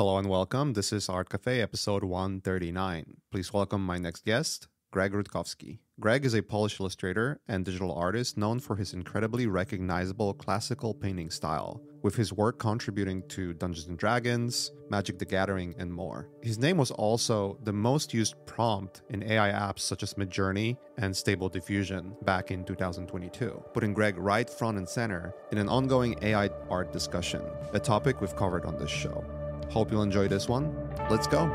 Hello and welcome. This is Art Café, episode 139. Please welcome my next guest, Greg Rutkowski. Greg is a Polish illustrator and digital artist known for his incredibly recognizable classical painting style, with his work contributing to Dungeons & Dragons, Magic: The Gathering, and more. His name was also the most used prompt in AI apps such as Midjourney and Stable Diffusion back in 2022, putting Greg right front and center in an ongoing AI art discussion, a topic we've covered on this show. Hope you'll enjoy this one. Let's go.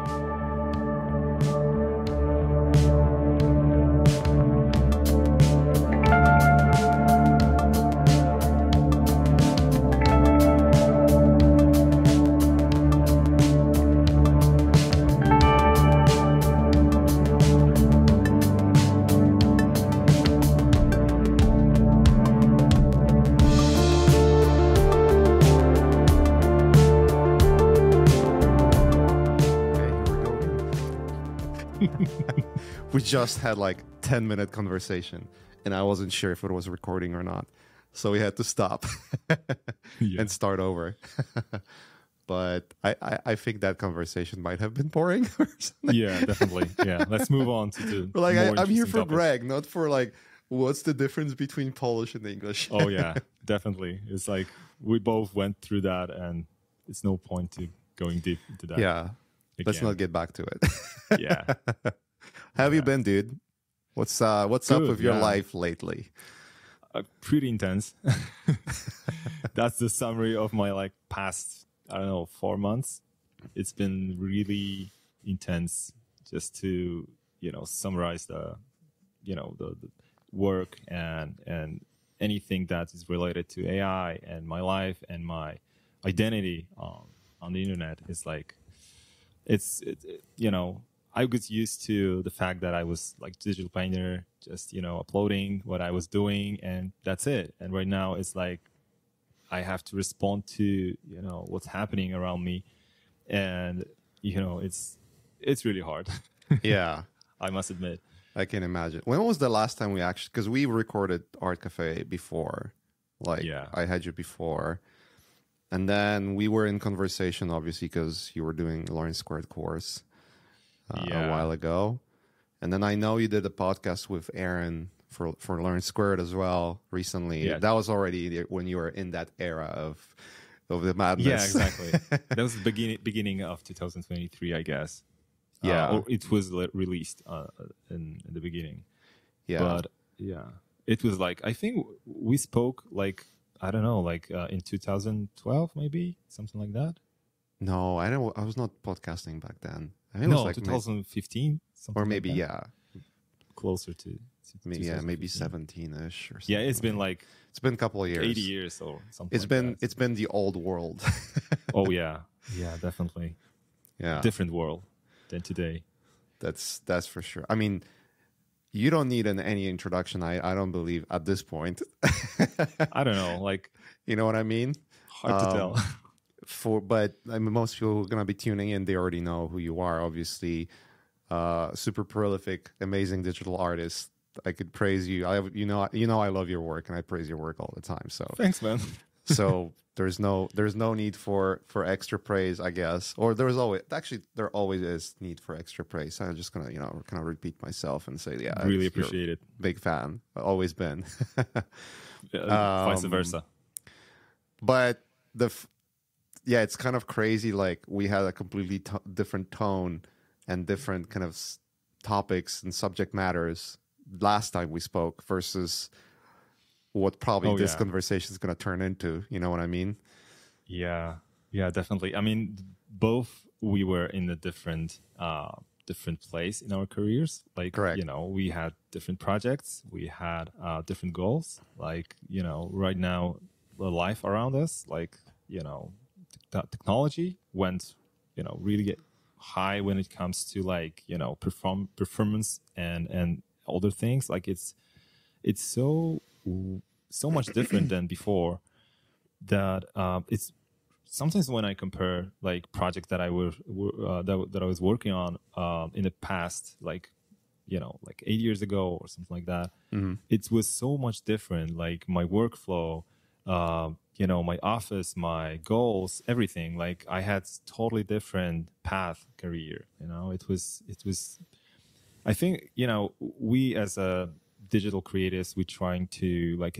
Just had like 10-minute conversation and I wasn't sure if it was recording or not, so we had to stop and start over. But I think that conversation might have been boring or something. Yeah, definitely. Yeah, let's move on to the more interesting I'm here for topics. Greg, not for like what's the difference between Polish and English. Oh yeah, definitely. It's like we both went through that and it's no point to going deep into that. Yeah, let's not get back to it. Yeah. Have you been, dude? What's up with your life lately? Pretty intense. That's the summary of my like past, I don't know, 4 months. It's been really intense. Just to summarize the the work and anything that is related to AI and my life and my identity on the internet is like I was used to the fact that I was like digital painter, just, uploading what I was doing and that's it. And right now it's like, I have to respond to, what's happening around me. And, it's really hard. Yeah. I must admit. I can imagine. When was the last time we actually, because we recorded Art Café before, I had you before. And then we were in conversation, obviously, because you were doing Learn Squared course. A while ago, and then I know you did a podcast with Aaron for Learn Squared as well recently. Yeah. That was already when you were in that era of the madness. Yeah, exactly. That was the beginning of 2023, I guess. Yeah, or it was released in the beginning. Yeah, but yeah, it was like I think we spoke like I don't know, like in 2012 maybe something like that. No, I don't. I was not podcasting back then. I mean, no, it was like 2015, or maybe like closer to maybe, maybe 17-ish or something. Yeah, it's been like it's been a couple of years, 80 years or something. It's been the old world. Oh yeah, definitely, different world than today. That's for sure. I mean, you don't need any introduction. I don't believe at this point. I don't know, like you know what I mean. Hard to tell. But I mean, most people who are going to be tuning in, they already know who you are, obviously. Super prolific, amazing digital artist. I could praise you. I love your work and I praise your work all the time. So thanks, man. So there's no need for extra praise, I guess. Or there always is need for extra praise. I'm just going to, kind of repeat myself and say, yeah, really appreciate it. Big fan. Always been. Vice versa. But yeah, it's kind of crazy. Like we had a completely different tone and different kind of topics and subject matters last time we spoke versus what probably this conversation is going to turn into. You know what I mean? Yeah, definitely. I mean, both we were in a different place in our careers. Like, correct. We had different projects, we had different goals. Like, right now the life around us, like technology went really high when it comes to like performance and other things. Like it's so much different than before that it's sometimes when I compare like projects that I was working on in the past, like like 8 years ago or something like that. It was so much different, like my workflow, you know, my office, my goals, everything. Like I had totally different path career, you know, it was, I think, you know, we as a digital creatives, we're trying to like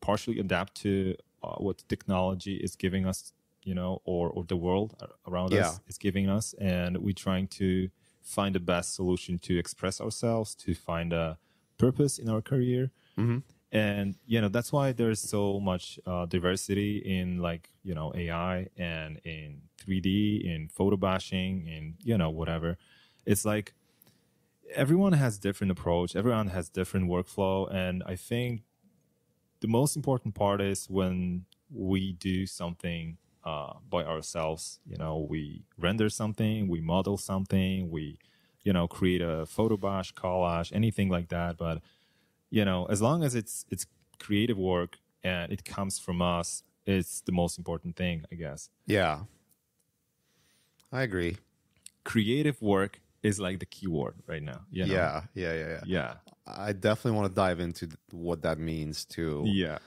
partially adapt to what technology is giving us, you know, or the world around us is giving us. And we're trying to find the best solution to express ourselves, to find a purpose in our career. Mm-hmm. And, you know, that's why there's so much diversity in, like, you know, AI and in 3D, in photo bashing, in, you know, whatever. It's like everyone has different approach. Everyone has different workflow. And I think the most important part is when we do something by ourselves, you know, we render something, we model something, we, you know, create a photo bash, collage, anything like that. But you know, as long as it's creative work and it comes from us, it's the most important thing, I guess. Yeah, I agree. Creative work is like the keyword right now. You know? Yeah. I definitely want to dive into what that means too. Yeah,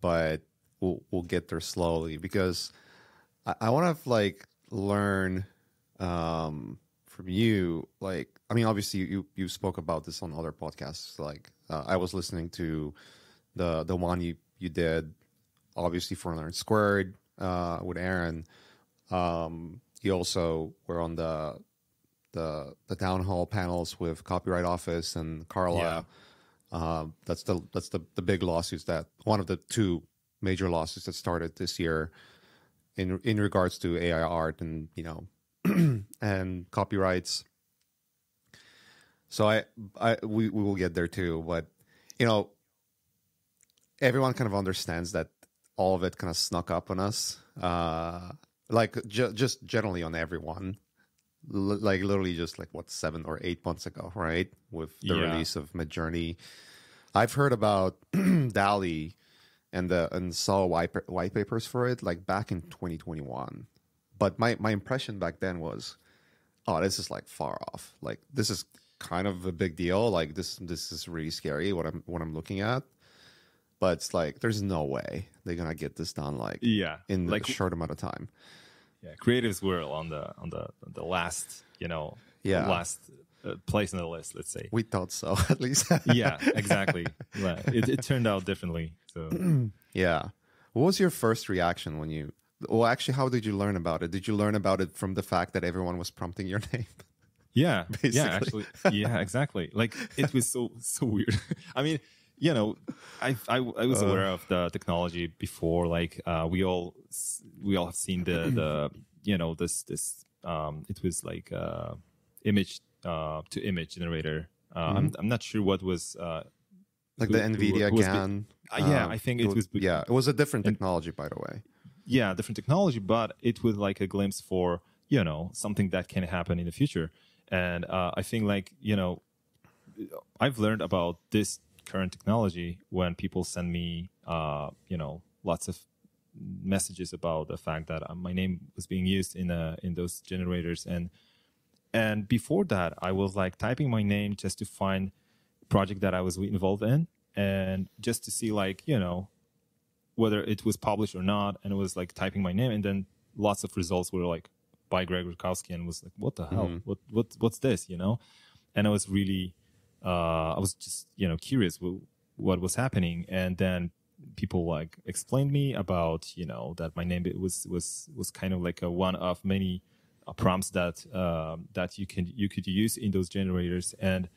but we'll get there slowly because I want to like learn from you. Like, I mean, obviously you spoke about this on other podcasts, like. I was listening to the one you did, obviously, for Learn Squared with Aaron. You also were on the town hall panels with Copyright Office and Carla. Yeah. That's the big lawsuits, that one of the two major lawsuits that started this year in regards to AI art and, you know, and copyrights. So we will get there too, but you know, everyone kind of understands that all of it kind of snuck up on us, like just generally on everyone, like literally just like what 7 or 8 months ago, right? With the release of Midjourney, I've heard about DALL-E and saw white papers for it like back in 2021, but my impression back then was, oh, this is like far off, like this is kind of a big deal, like this is really scary what I'm looking at, but it's like there's no way they're gonna get this done like in like a short amount of time. Creatives were on the last, you know, last place on the list, let's say. We thought so, at least. Yeah, exactly. Right. It turned out differently, so yeah. What was your first reaction when you, well, actually, how did you learn about it? Did you learn about it from the fact that everyone was prompting your name? Yeah, basically. Yeah, actually, yeah, exactly. Like it was so weird. I mean, you know, I was aware of the technology before. Like we all have seen the you know this it was like image to image generator. I'm not sure what was like the Nvidia GAN. Yeah, I think it was. Yeah, it was a different technology, by the way. Yeah, different technology, but it was like a glimpse for, you know, something that can happen in the future. And I think, like, you know, I've learned about this current technology when people send me, you know, lots of messages about the fact that my name was being used in those generators. And before that, I was like typing my name just to find a project that I was involved in and just to see, like, you know, whether it was published or not. And it was like typing my name, and then lots of results were like, by Greg Rutkowski, and was like, what the hell? What's this? You know, and I was really, I was just, you know, curious what was happening. And then people like explained me about, you know, that my name was kind of like a one of many prompts that that you could use in those generators. And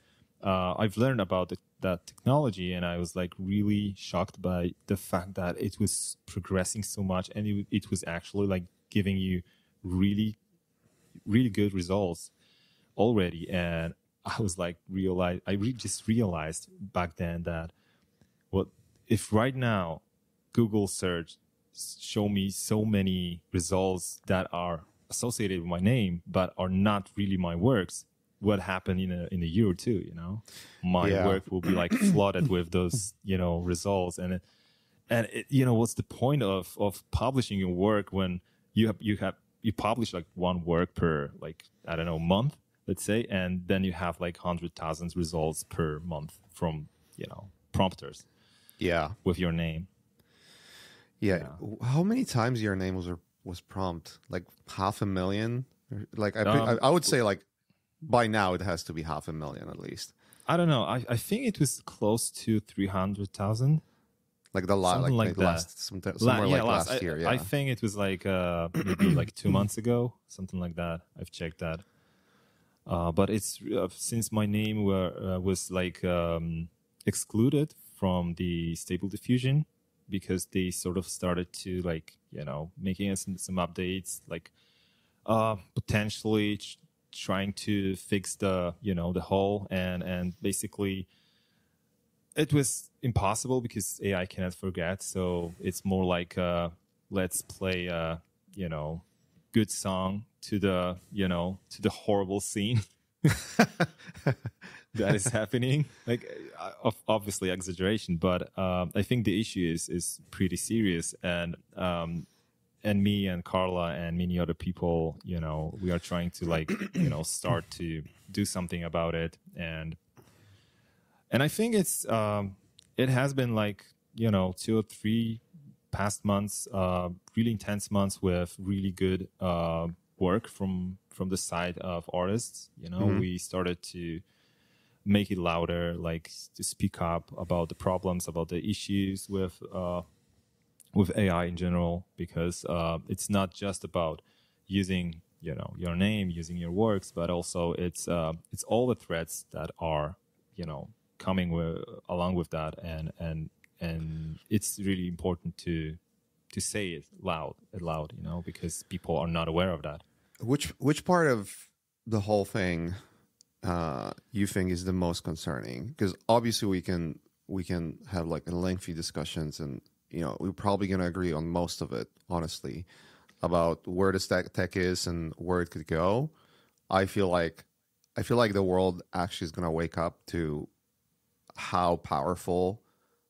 I've learned about that technology, and I was like really shocked by the fact that it was progressing so much, and it was actually like giving you really, really good results already. And I was like, I just realized back then that, what if right now Google search show me so many results that are associated with my name but are not really my works? What happened in a year or two? You know, my work will be like flooded with those, you know, results. And it, you know, what's the point of publishing your work when you publish like one work per, like, I don't know, month, let's say, and then you have like 100,000 results per month from, you know, prompters with your name. Yeah. How many times your name was prompt? Like 500,000? Like I would say like by now it has to be 500,000 at least. I don't know. I think it was close to 300,000. Like the last year. Yeah. I think it was like maybe like 2 months ago, something like that. I've checked that. But it's since my name was like excluded from the Stable Diffusion, because they sort of started to like, you know, making us some updates, like potentially trying to fix the, you know, the hole, and basically it was impossible because AI cannot forget. So it's more like let's play a, you know, good song to the, you know, to the horrible scene that is happening. Like obviously exaggeration, but I think the issue is pretty serious, and me and Carla and many other people, you know, we are trying to like, you know, start to do something about it. And I think it's it has been like, you know, 2 or 3 past months, really intense months with really good work from the side of artists. You know, we started to make it louder, like to speak up about the problems, about the issues with AI in general, because it's not just about using, you know, your name, using your works, but also it's all the threats that are, you know, coming along with that, and it's really important to say it loud, you know, because people are not aware of that. Which part of the whole thing you think is the most concerning? Because obviously we can have like lengthy discussions, and you know, we're probably going to agree on most of it, honestly, about where the tech is and where it could go. I feel like the world actually is going to wake up to how powerful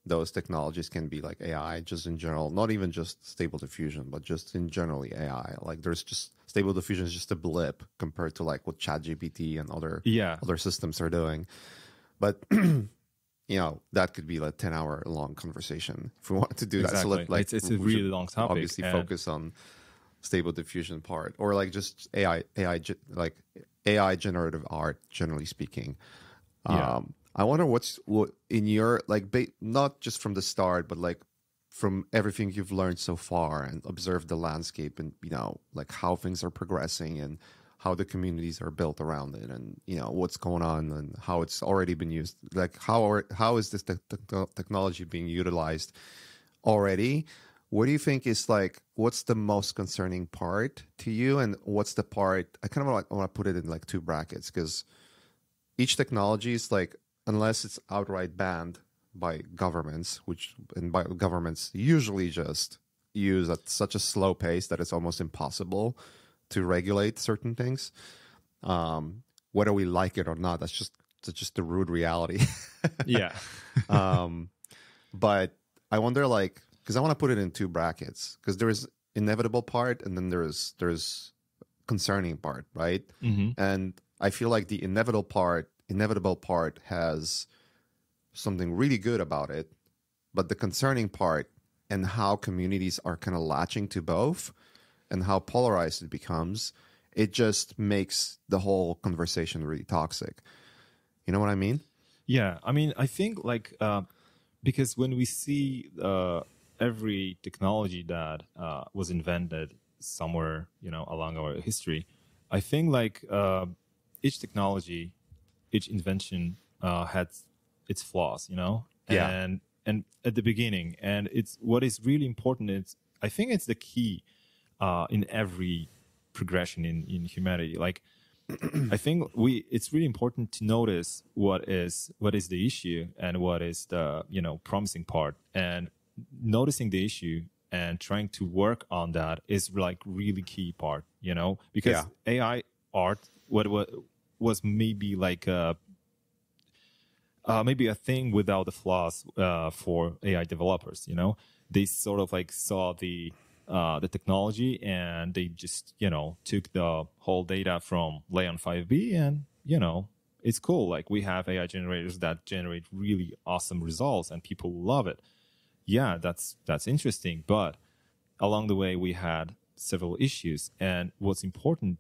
those technologies can be, like AI just in general, not even just Stable Diffusion, but just in generally AI. Like there's just Stable Diffusion is just a blip compared to like what ChatGPT and other systems are doing. But you know, that could be like a 10-hour long conversation if we wanted to do that. So like it's a really long topic. Obviously, and focus on Stable Diffusion part, or like just AI generative art, generally speaking. Yeah. I wonder what in your like not just from the start, but like from everything you've learned so far and observed the landscape, and you know, like how things are progressing and how the communities are built around it, and you know what's going on and how it's already been used. Like how is this technology being utilized already? What do you think is like, what's the most concerning part to you, and what's the part? I kind of want to put it in like 2 brackets, because each technology is like, unless it's outright banned by governments, by governments usually just use at such a slow pace that it's almost impossible to regulate certain things. Whether we like it or not, that's just the rude reality. Yeah. But I wonder, like, because I want to put it in 2 brackets, because there is inevitable part, and then there's concerning part, right? And I feel like the inevitable part has something really good about it, but the concerning part and how communities are kind of latching to both and how polarized it becomes, it just makes the whole conversation really toxic. You know what I mean? Yeah. I mean, I think like, because when we see every technology that was invented somewhere, you know, along our history, I think like each technology, each invention had its flaws, you know, and at the beginning, and it's what is really important. It's, I think it's the key in every progression in humanity. Like, I think it's really important to notice what is the issue and what is the, you know, promising part, and noticing the issue and trying to work on that is like really key part, you know, because AI art, what was maybe like maybe a thing without the flaws for AI developers. You know, they sort of like saw the technology, and they just, you know, took the whole data from Leon 5B, and you know, it's cool. Like we have AI generators that generate really awesome results, and people love it. yeah, that's interesting. But along the way, we had several issues. And what's important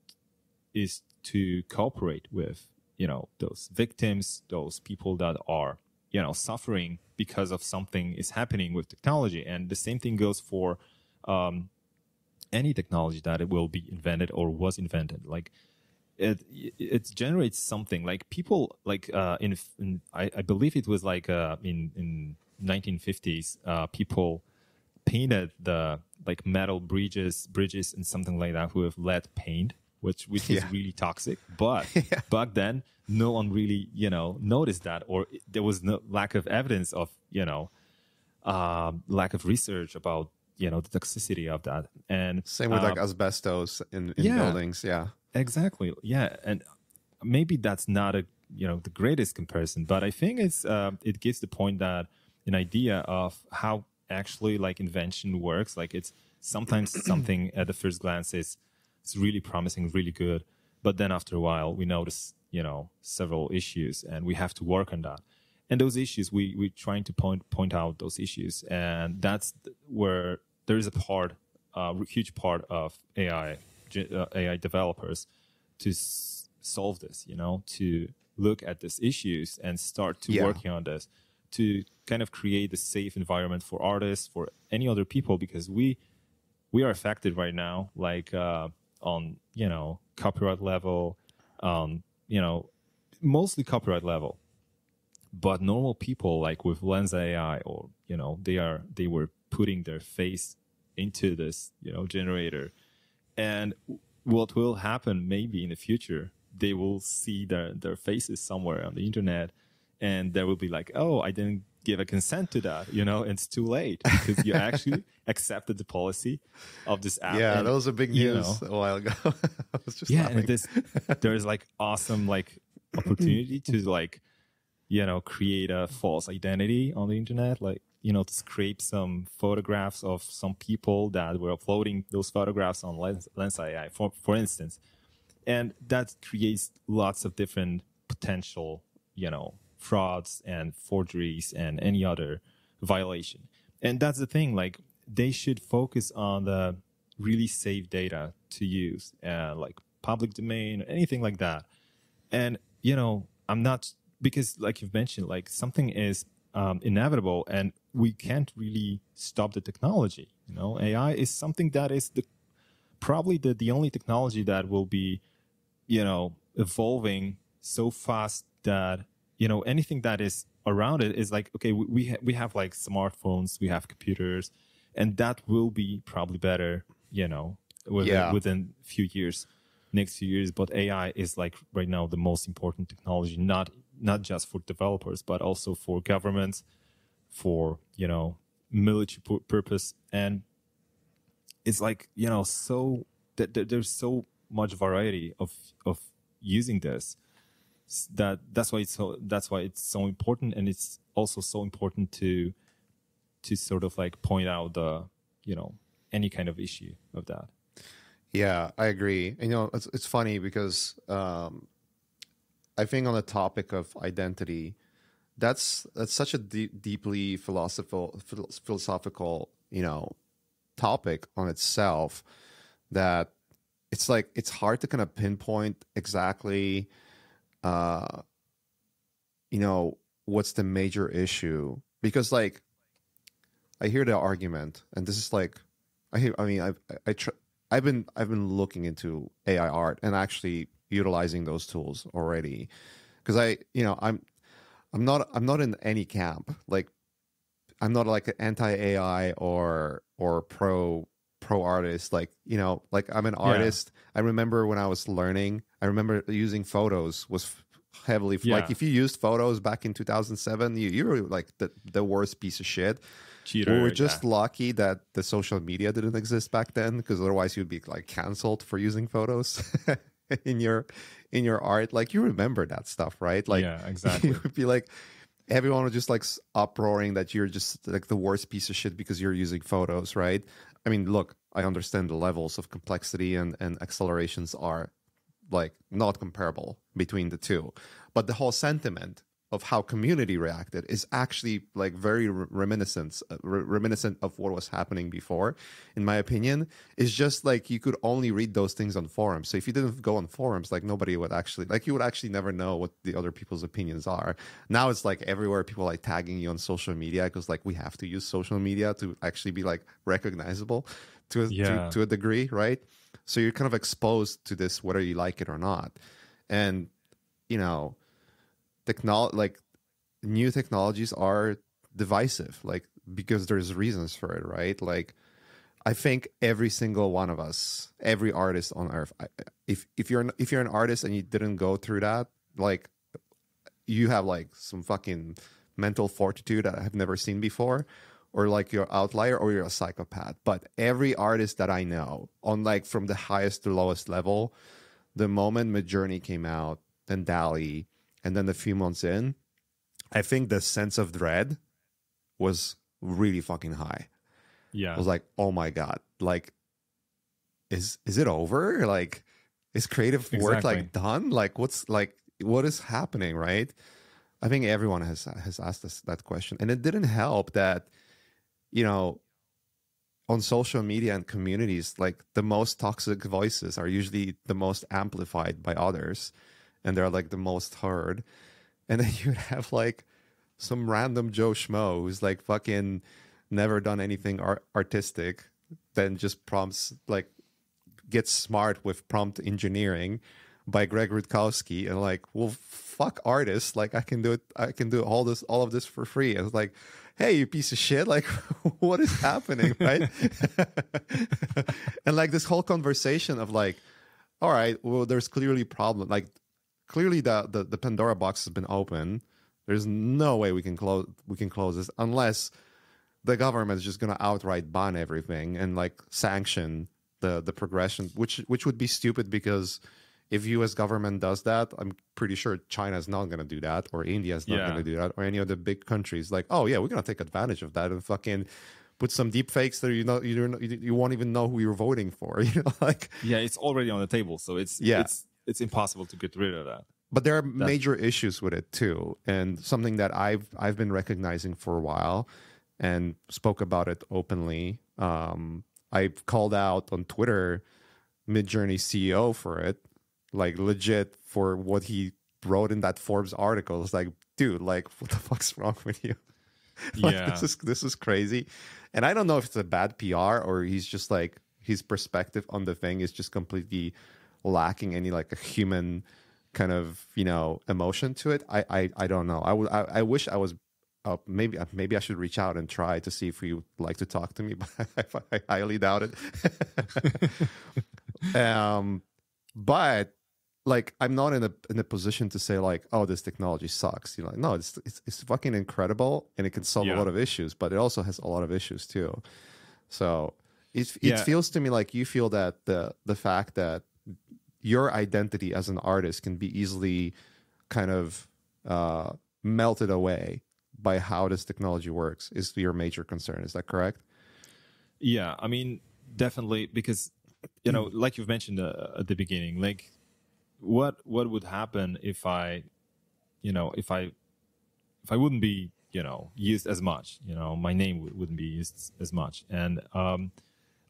is to cooperate with, you know, those victims, those people that are, you know, suffering because of something is happening with technology. And the same thing goes for any technology that it will be invented or was invented. Like it generates something. Like people, like I believe it was like in 1950s, people painted the like metal bridges and something like that with lead paint, which is really toxic. But back then, no one really, you know, noticed that, or there was no lack of evidence of, you know, lack of research about, you know, the toxicity of that. And same with like asbestos in buildings. Yeah, exactly. Yeah. And maybe that's not a, you know, the greatest comparison, but I think it's, it gives the point that an idea of how actually like invention works. Like it's sometimes something at the first glance is, it's really promising, really good. But then after a while, we notice, you know, several issues, and we have to work on that. And those issues, we're trying to point out those issues. And that's where there is a part, huge part of AI developers to solve this, you know, to look at these issues and start to working on this, to kind of create a safe environment for artists, for any other people, because we are affected right now, like on, you know, copyright level, you know, mostly copyright level. But normal people, like with Lensa AI, or, you know, they were putting their face into this, you know, generator. And what will happen maybe in the future, they will see their faces somewhere on the internet, and there will be like, oh, I didn't give a consent to that, you know, and it's too late because you actually accepted the policy of this app. Yeah, and that was a big news, you know, a while ago. I was just laughing. And there's like awesome like opportunity to like, you know, create a false identity on the internet, like, you know, to scrape some photographs of some people that were uploading those photographs on Lensa AI, for instance. And that creates lots of different potential, you know, frauds and forgeries and any other violation. And that's the thing, like they should focus on the really safe data to use, like public domain, anything like that. And, you know, I'm not, because like you've mentioned, like something is inevitable, and we can't really stop the technology. You know, AI is something that is probably the only technology that will be, you know, evolving so fast that, you know, anything that is around it is like, okay, we have like smartphones, we have computers, and that will be probably better, you know, within a few years, next few years. But AI is like right now the most important technology, not just for developers, but also for governments, for, you know, military purpose. And it's like, you know, so that there's so much variety of using this. That's why it's so important, and it's also so important to sort of like point out the, you know, any kind of issue of that. Yeah, I agree. You know, it's funny because I think on the topic of identity, that's such a deeply philosophical, you know, topic on itself, that it's like it's hard to kind of pinpoint exactly, you know, what's the major issue. Because like I hear the argument, and this is like, I've been looking into AI art and actually utilizing those tools already, because I'm not in any camp. Like I'm not like an anti-AI or pro artist. Like, you know, like I'm an artist. I remember when I was learning, I remember using photos was heavily like, if you used photos back in 2007, you were like the worst piece of shit. Cheater, we were just lucky that the social media didn't exist back then, because otherwise you'd be like canceled for using photos in your art. Like, you remember that stuff, right? Like, yeah, exactly. It would be like everyone was just like uproaring that you're just like the worst piece of shit because you're using photos, right? I mean, look, I understand the levels of complexity and accelerations are like not comparable between the two, but the whole sentiment of how community reacted is actually like very reminiscent of what was happening before, in my opinion. It's just like you could only read those things on forums. So if you didn't go on forums, like nobody would actually, like you would actually never know what the other people's opinions are. Now it's like everywhere people like tagging you on social media because like we have to use social media to actually be like recognizable to a degree, right? So you're kind of exposed to this whether you like it or not. And, you know, new technologies are divisive, like, because there's reasons for it, right? Like, I think every single one of us, every artist on earth, if you're an artist and you didn't go through that, like, you have like some fucking mental fortitude that I have never seen before, or like you're an outlier, or you're a psychopath. But every artist that I know, on like from the highest to lowest level, the moment Midjourney came out, then DALL-E, and then a few months in, I think the sense of dread was really fucking high. Yeah. I was like, oh my God, like, is it over? Like, is creative work like done? Like, what is happening, right? I think everyone has asked us that question. And it didn't help that, you know, on social media and communities, like the most toxic voices are usually the most amplified by others. And they're like the most heard. And then you'd have like some random Joe Schmo who's like fucking never done anything artistic, then just prompts like get smart with prompt engineering by Greg Rutkowski, and like, well, fuck artists, like I can do all of this for free. And it's like, hey, you piece of shit, like what is happening, right? And like this whole conversation of like, all right, well, there's clearly problem, like clearly the Pandora box has been open. There's no way we can close this unless the government is just going to outright ban everything and like sanction the progression, which would be stupid, because if U.S. government does that, I'm pretty sure China's not going to do that, or India's not going to do that, or any of the big countries. Like, oh yeah, we're going to take advantage of that and fucking put some deep fakes that you won't even know who you're voting for. You know, like yeah, it's already on the table, so it's impossible to get rid of that. But there are major issues with it too, and something that I've been recognizing for a while and spoke about it openly. I've called out on Twitter Midjourney CEO for it, like legit, for what he wrote in that Forbes article. It's like, dude, like what the fuck's wrong with you? Like, yeah, this is crazy. And I don't know if it's a bad PR or he's just like his perspective on the thing is just completely lacking any like a human kind of, you know, emotion to it. I don't know. I wish I was maybe I should reach out and try to see if you would like to talk to me, but I highly doubt it. But like I'm not in a position to say like, oh, this technology sucks, you know. No, it's fucking incredible, and it can solve a lot of issues, but it also has a lot of issues too. So it feels to me like you feel that the fact that your identity as an artist can be easily kind of melted away by how this technology works is your major concern. Is that correct? Yeah, I mean, definitely, because, you know, like you've mentioned at the beginning, like what would happen if I, you know, if I wouldn't be, you know, used as much, you know, my name wouldn't be used as much. And,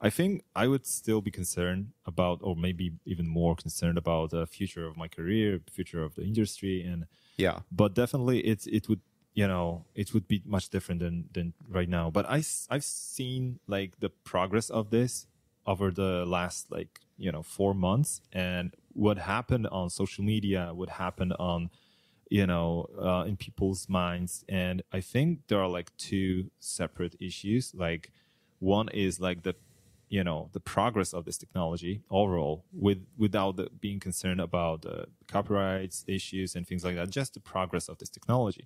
I think I would still be concerned about, or maybe even more concerned about the future of my career, future of the industry. And yeah, but definitely it would, you know, it would be much different than right now. But I've seen like the progress of this over the last, like, you know, 4 months, and what happened on social media, what happened on, you know, in people's minds. And I think there are like two separate issues. Like one is like the, you know, the progress of this technology overall, without being concerned about copyrights issues and things like that, just the progress of this technology,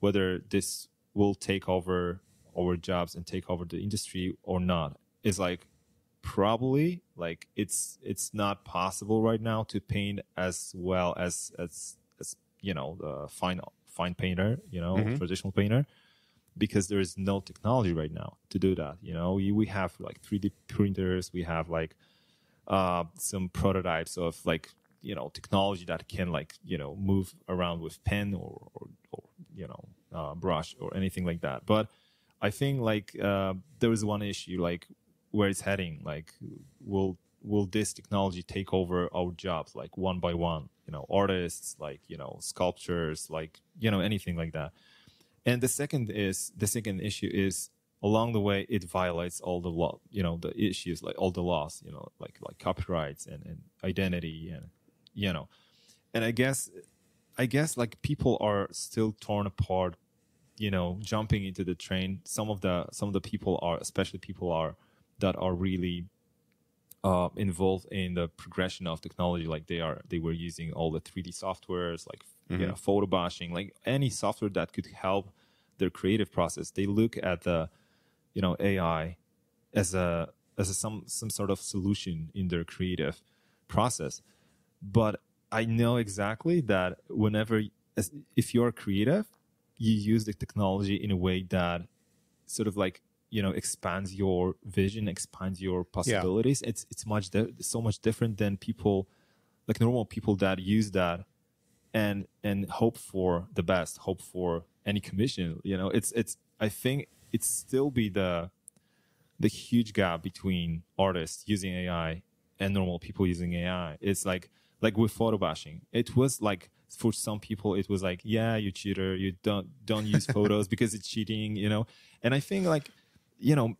whether this will take over our jobs and take over the industry or not, is like probably like it's not possible right now to paint as well as you know, the fine painter, you know, traditional painter, because there is no technology right now to do that. You know, we have like 3D printers, we have like some prototypes of like, you know, technology that can like, you know, move around with pen or you know, brush or anything like that. But I think like there is one issue, like where it's heading, like will this technology take over our jobs, like one by one, you know, artists, like, you know, sculptures, like, you know, anything like that. And the second issue is along the way it violates all the law, you know, the issues, like all the laws, you know, like copyrights and identity and, you know, and I guess like people are still torn apart, you know, jumping into the train. Some of the people are, especially people are that are really involved in the progression of technology, like they were using all the 3D softwares, like mm-hmm. you know, photo bashing, like any software that could help their creative process. They look at the, you know, AI as a some sort of solution in their creative process. But I know exactly that if you're creative, you use the technology in a way that sort of like, you know, expands your vision, expands your possibilities. Yeah. It's so much different than people, like normal people that use that and hope for the best, hope for any commission. You know, it's I think it's still be the huge gap between artists using AI and normal people using AI. It's like with photo bashing, it was like, for some people, it was like, yeah, you cheater, you don't use photos because it's cheating, you know? And I think like, you know,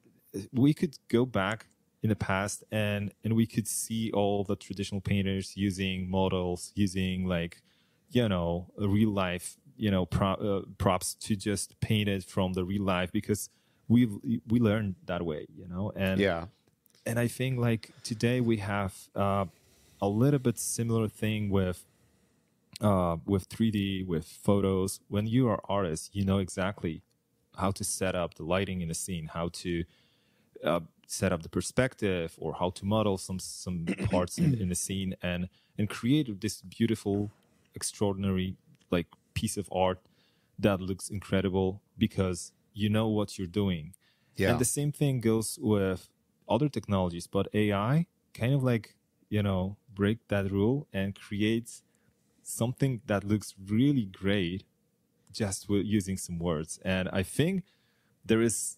we could go back in the past and we could see all the traditional painters using models, using like, you know, real life, you know, props to just paint it from the real life, because we learned that way, you know? And yeah. And I think like today we have a little bit similar thing with 3D, with photos. When you are artist, you know exactly how to set up the lighting in the scene, how to set up the perspective, or how to model some parts in the scene and create this beautiful, extraordinary like piece of art that looks incredible because you know what you're doing. Yeah. And the same thing goes with other technologies, but AI kind of like, you know, break that rule and creates something that looks really great just with using some words. And I think there is,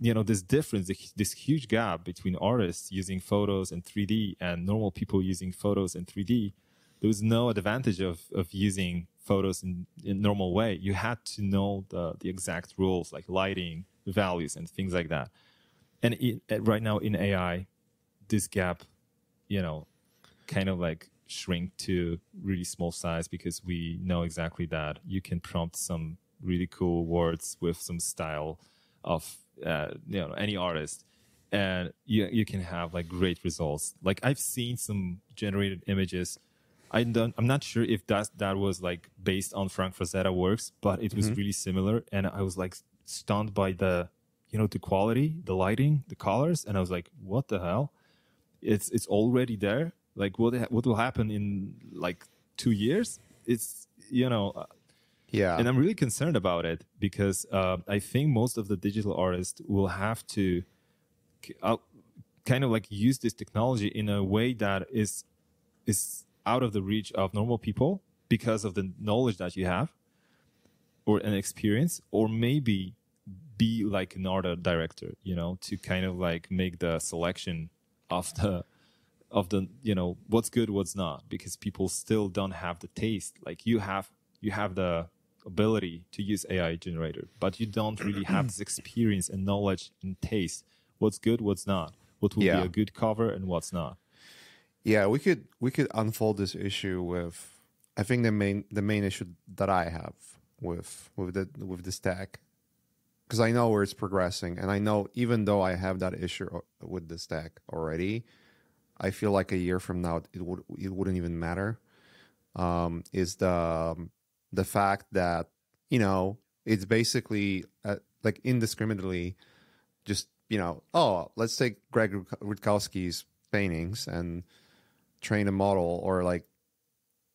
you know, this difference, this huge gap between artists using photos and 3D and normal people using photos and 3D. There was no advantage of using photos in normal way. You had to know the exact rules, like lighting, values, and things like that. And right now in AI, this gap, you know, kind of like shrink to really small size, because we know exactly that you can prompt some really cool words with some style of you know, any artist, and you can have like great results. Like I've seen some generated images. I'm not sure if that was like based on Frank Frazetta works, but it was mm-hmm. really similar, and I was like stunned by the, you know, the quality, the lighting, the colors, and I was like, what the hell? It's already there. Like what will happen in like 2 years? It's, you know, yeah. And I'm really concerned about it, because I think most of the digital artists will have to kind of like use this technology in a way that is out of the reach of normal people because of the knowledge that you have or an experience, or maybe be like an art director, you know, to kind of like make the selection of the you know, what's good, what's not, because people still don't have the taste. Like you have the ability to use AI generator, but you don't really have this experience and knowledge and taste, what's good, what's not, what will yeah. be a good cover and what's not. Yeah, we could unfold this issue with, I think, the main issue that I have with the stack, because I know where it's progressing, and I know, even though I have that issue with the stack already, I feel like a year from now it wouldn't even matter. Is the fact that, you know, it's basically like indiscriminately just, you know, oh, let's take Greg Rutkowski's paintings and train a model, or like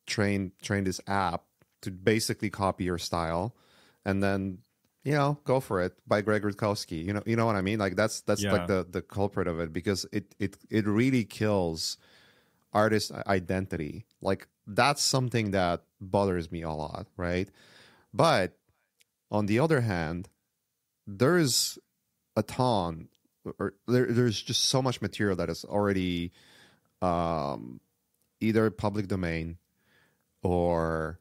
train this app to basically copy your style, and then, you know, go for it by Greg Rutkowski. You know what I mean? Like that's yeah. like the culprit of it, because it really kills artist identity. Like that's something that bothers me a lot, right? But On the other hand, there's a ton, or there's just so much material that is already either public domain or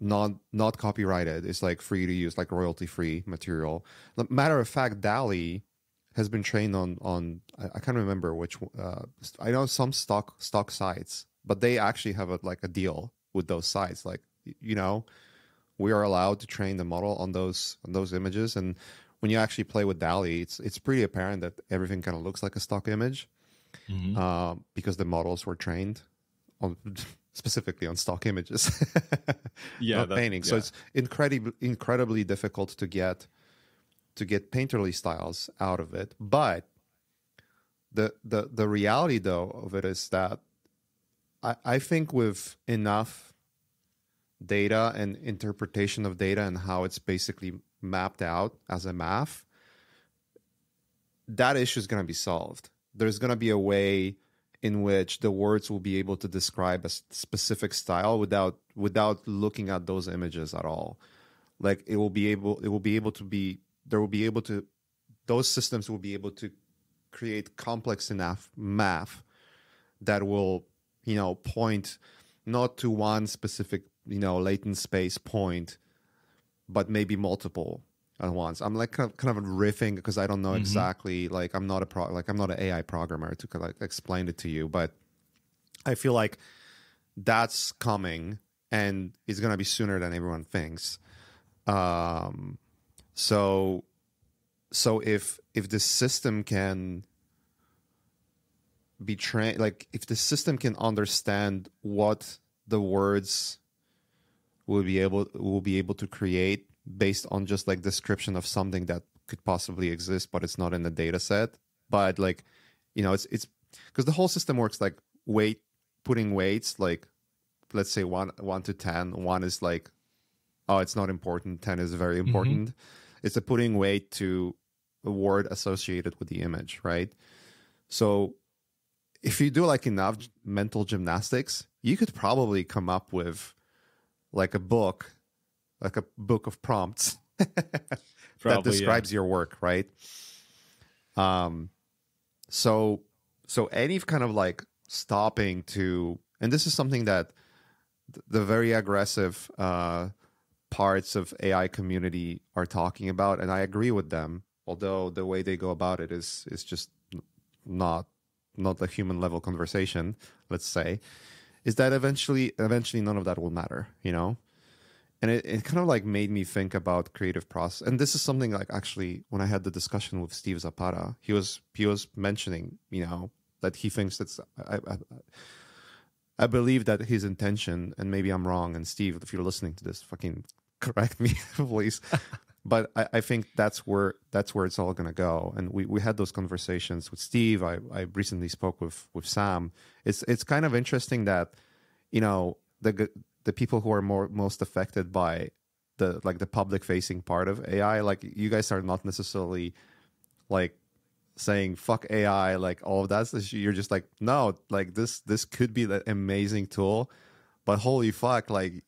not copyrighted. It's like free to use, like royalty-free material. Matter of fact, DALL-E has been trained on I can't remember which. I know some stock sites, but they actually have a deal with those sites. Like, you know, we are allowed to train the model on those images. And when you actually play with DALL-E, it's pretty apparent that everything kind of looks like a stock image, mm-hmm. Because the models were trained on specifically on stock images, yeah, not paintings. Yeah. So it's incredibly difficult to get painterly styles out of it. But the reality though of it is that I think with enough data and interpretation of data and how it's basically mapped out as a math, that issue is going to be solved. There's going to be a way in which the words will be able to describe a specific style without looking at those images at all. Like those systems will be able to create complex enough math that will, you know, point not to one specific, you know, latent space point, but maybe multiple at once. I'm like kind of riffing because I don't know mm-hmm. exactly, like I'm not an AI programmer to like explain it to you, but I feel like that's coming and it's going to be sooner than everyone thinks. So if the system can be trained, like if the system can understand what the words will be able to create based on just like description of something that could possibly exist, but it's not in the data set. But like, you know, it's because the whole system works like putting weights, like let's say one to 10, one is like, oh, it's not important, 10 is very important. Mm-hmm. It's a putting weight to a word associated with the image, right? So if you do like enough mental gymnastics, you could probably come up with like a book of prompts that describes your work, right? So any kind of like stopping to, and this is something that the very aggressive parts of AI community are talking about, and I agree with them, although the way they go about it is just not the human level conversation, let's say, is that eventually none of that will matter, you know? And it kind of like made me think about creative process. And this is something like actually when I had the discussion with Steve Zapata, he was mentioning, you know, that he thinks that's, I believe that his intention, and maybe I'm wrong, and Steve, if you're listening to this, fucking correct me, please. But I think that's where it's all gonna go. And we had those conversations with Steve. I recently spoke with Sam. It's kind of interesting that, you know, the people who are most affected by the public facing part of AI, like you guys are not necessarily like saying fuck AI, like all of that. You're just like, no, like this could be the amazing tool, but holy fuck, like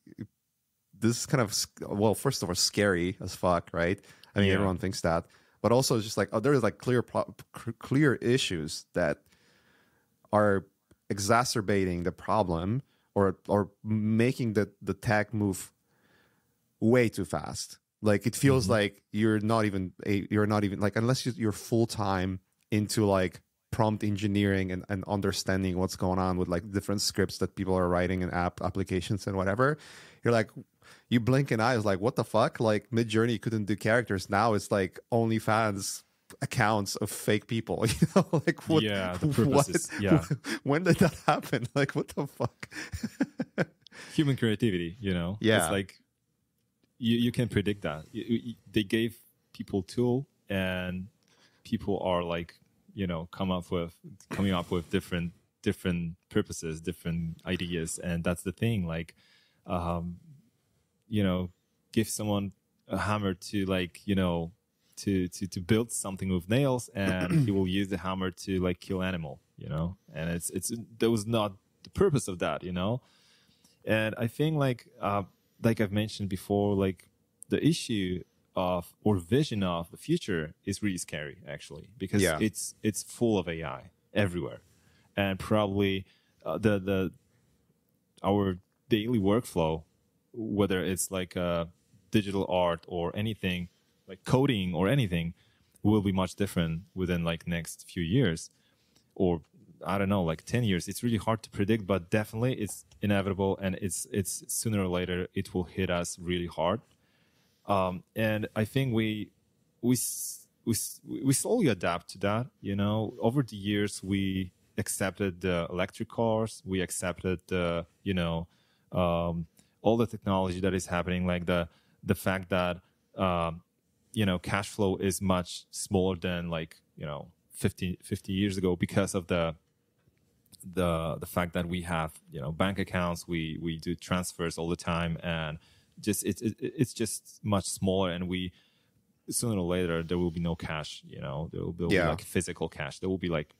this is kind of, well, first of all, scary as fuck, right? I mean, yeah. Everyone thinks that, but also it's just like, oh, there's like clear issues that are exacerbating the problem or making the tech move way too fast. Like it feels mm-hmm. like you're not even like, unless you're full time into like prompt engineering and understanding what's going on with like different scripts that people are writing and applications and whatever, you're like, you blink an eye, it's like, what the fuck? Like Midjourney couldn't do characters. Now it's like OnlyFans accounts of fake people. You know, like what? Yeah, the purpose is, yeah. When did that happen? Like what the fuck? Human creativity, you know? Yeah. It's like you can predict that. They gave people tool, and people are like, you know, coming up with different purposes, different ideas, and that's the thing. Like, you know, give someone a hammer to like, you know, to build something with nails, and he will use the hammer to like kill animal, you know, and it's that was not the purpose of that, you know. And I think like I've mentioned before, like the issue of or vision of the future is really scary, actually, because it's full of AI everywhere, and probably our daily workflow, whether it's like digital art or anything like coding or anything, will be much different within like next few years, or I don't know, like 10 years. It's really hard to predict, but definitely it's inevitable, and it's sooner or later it will hit us really hard. And I think we slowly adapt to that. You know, over the years we accepted the electric cars, we accepted the all the technology that is happening, like the fact that cash flow is much smaller than like 50 years ago, because of the fact that we have bank accounts, we do transfers all the time, and just it's just much smaller, and we sooner or later there will be no cash. There will be like physical cash. There will be like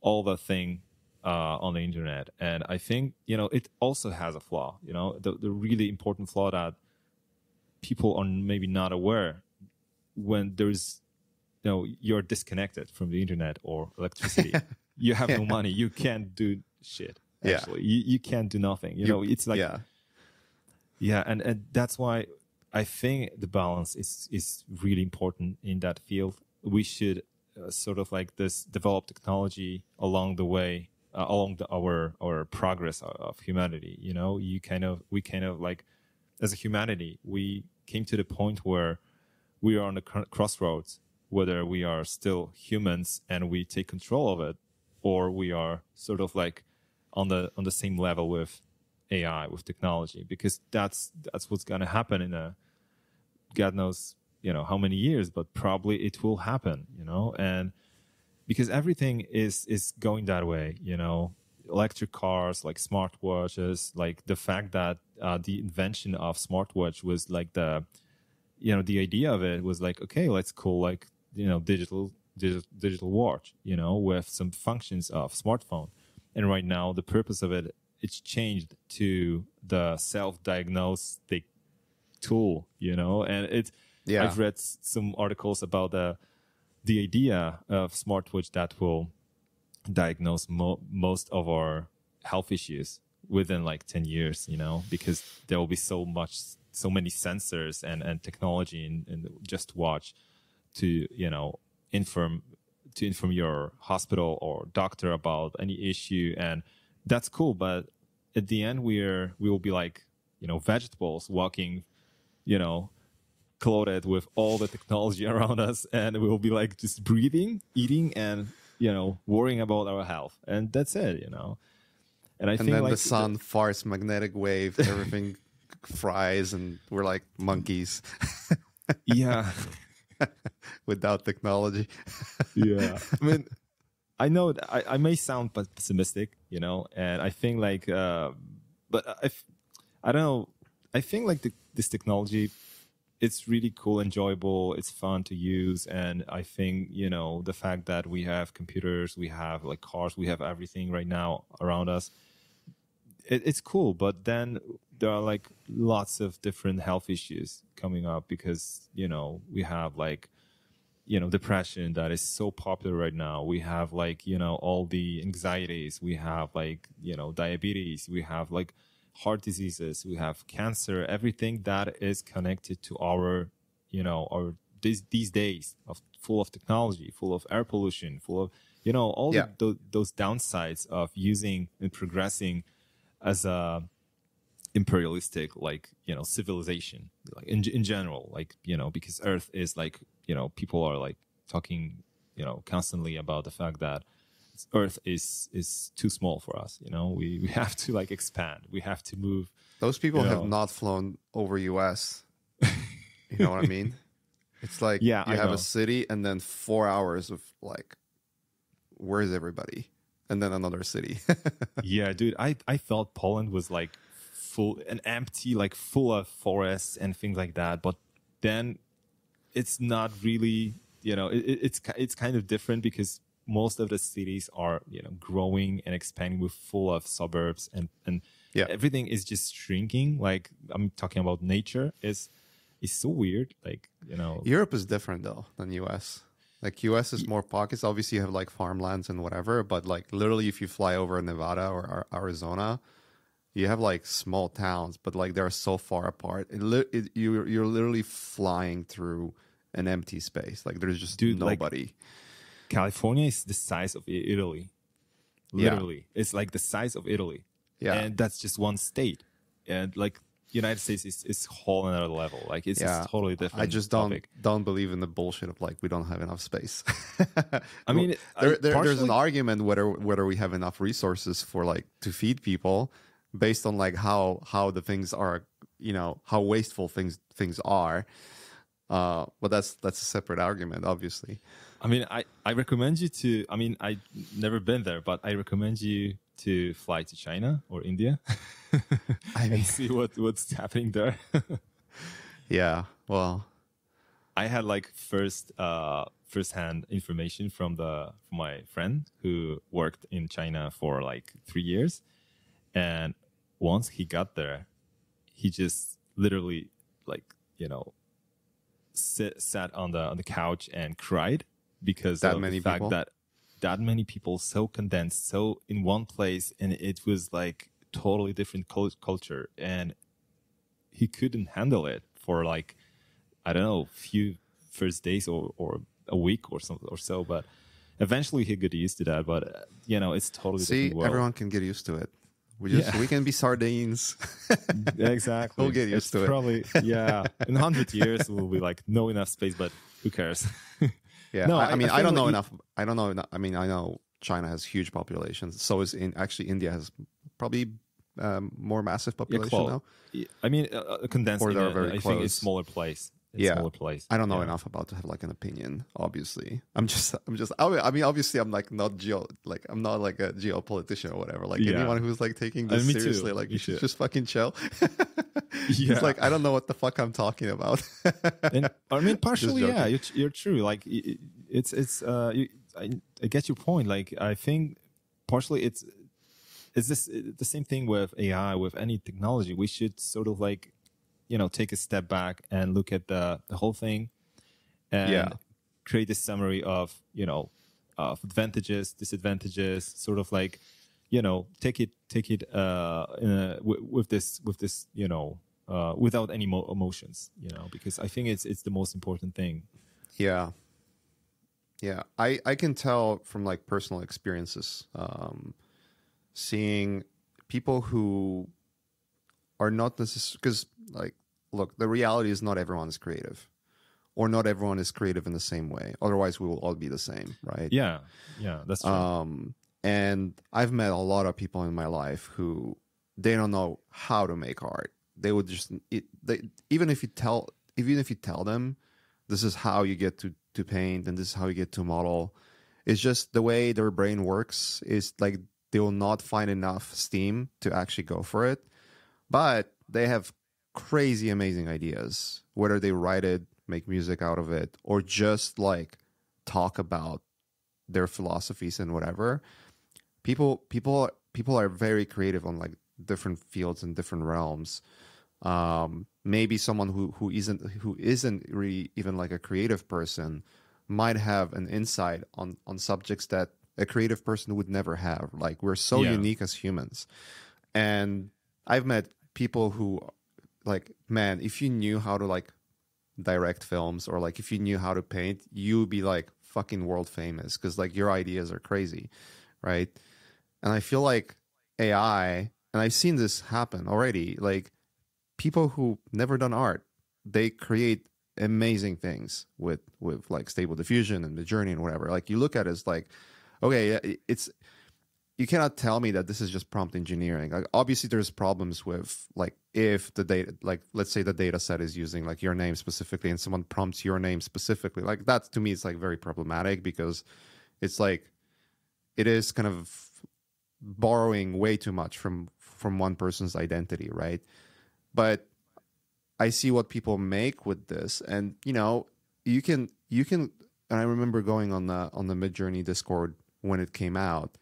all the thing on the internet. And I think it also has a flaw. The really important flaw that people are maybe not aware, when there's you're disconnected from the internet or electricity. You have no money. You can't do shit. Actually, you can't do nothing. It's like and that's why I think the balance is really important in that field. We should sort of like this develop technology along the way, along our progress of humanity. We like, as a humanity, we came to the point where we are on the crossroads, whether we are still humans and we take control of it, or we are sort of like on the same level with AI, with technology, because that's what's going to happen in a God knows how many years, but probably it will happen, and because everything is going that way, electric cars, like smartwatches, like the fact that the invention of smartwatch was like the idea of it was like, okay, let's call like digital watch, with some functions of smartphone. And right now the purpose of it's changed to the self-diagnostic tool, and I've read some articles about the idea of smartwatch that will diagnose most of our health issues within like 10 years, because there will be so many sensors and technology in just watch to inform your hospital or doctor about any issue. And that's cool, but at the end we will be like vegetables walking, clothed with all the technology around us, and we will be like just breathing, eating, and worrying about our health, and that's it. And I think then like the sun farts magnetic wave, everything fries, and we're like monkeys. Yeah. Without technology. Yeah. I mean, I know I may sound pessimistic, and I think like, but I don't know. I think like this technology, it's really cool, enjoyable. It's fun to use. And I think, the fact that we have computers, we have like cars, we have everything right now around us. It's cool. But then there are like lots of different health issues coming up, because, we have like, depression that is so popular right now. We have like, all the anxieties. We have like, diabetes. We have like heart diseases. We have cancer. Everything that is connected to our, these days of full of technology, full of air pollution, full of, all those downsides of using and progressing as a imperialistic, like, civilization, like in general, like, because Earth is like, people are like talking, constantly about the fact that Earth is too small for us. We have to like expand. We have to move. Those people have not flown over US. You know what I mean? It's like, you have a city and then 4 hours of like, where is everybody? And then another city. Yeah, dude, I thought Poland was like full and empty, like full of forests and things like that. But then it's not really, it's kind of different, because most of the cities are, growing and expanding with full of suburbs, and everything is just shrinking. Like, I'm talking about nature is It's so weird. Like, you know, Europe is different though than US. Like US is more pockets. Obviously you have like farmlands and whatever, but like literally if you fly over Nevada or Arizona, you have like small towns, but like they're so far apart. You're literally flying through an empty space. Like there's just nobody. Like, California is the size of Italy. Literally. Yeah. It's like the size of Italy. Yeah. And that's just one state. And like United States is whole another level. Like it's yeah. totally different. I just don't believe in the bullshit of like we don't have enough space. I mean, there's an argument whether we have enough resources for like to feed people based on like how the things are, you know, how wasteful things are. But that's a separate argument, obviously. I mean, I recommend you to. I mean, I've never been there, but I recommend you to fly to China or India. I mean, see what's happening there. Yeah, well, I had like first-hand information from my friend who worked in China for like 3 years, and once he got there, he just literally, like, you know, sat on the couch and cried because of the fact that many people, so condensed, so in one place, and it was like totally different culture, and he couldn't handle it for like, I don't know, few first days or a week or something or so. But eventually he got used to that. But you know, it's totally different world. Everyone can get used to it. We can be sardines. Exactly. We'll get used to it. Probably, yeah. In 100 years, we'll be like, no enough space, but who cares? Yeah. No, I mean, I don't know enough. I don't know. I mean, I know China has huge populations. So is India has probably more massive population now. I mean, condensed. Or they're very close. I think it's smaller place. I don't know enough about to have like an opinion. Obviously, I'm just. I mean, obviously, I'm like I'm not like a geopolitician or whatever. Like anyone who's like taking this seriously, like you should just fucking chill. Yeah. It's like I don't know what the fuck I'm talking about. And, I mean, partially, yeah, you're true. Like it's. I get your point. Like I think partially it's the same thing with AI, with any technology. We should sort of like, you know, take a step back and look at the whole thing and create a summary of, you know, of advantages, disadvantages, sort of like, you know, take it with this, you know, without any emotions, you know, because I think it's the most important thing. Yeah. Yeah. I can tell from like personal experiences, seeing people who are not necessarily, because like, look, the reality is not everyone is creative, or not everyone is creative in the same way. Otherwise, we will all be the same, right? Yeah, yeah, that's true. And I've met a lot of people in my life who they don't know how to make art. They would just even if you tell them this is how you get to paint and this is how you get to model, it's just the way their brain works is like they will not find enough steam to actually go for it, but they have crazy amazing ideas, whether they write it, make music out of it, or just like talk about their philosophies and whatever. People are very creative on like different fields and different realms. Maybe someone who isn't really even like a creative person might have an insight on subjects that a creative person would never have. Like we're so unique as humans. And I've met people who, like, man, if you knew how to like direct films, or like if you knew how to paint, you'd be like fucking world famous, because like your ideas are crazy, right? And I feel like AI, and I've seen this happen already, like people who never done art, they create amazing things with like Stable Diffusion and Midjourney and whatever. Like you look at it as like, okay, it's, you cannot tell me that this is just prompt engineering. Like obviously there's problems with like if the data, like let's say the data set is using like your name specifically and someone prompts your name specifically, like that to me is like very problematic, because it's like it is kind of borrowing way too much from one person's identity, right? But I see what people make with this, and you know, you can and I remember going on the Midjourney Discord when it came out.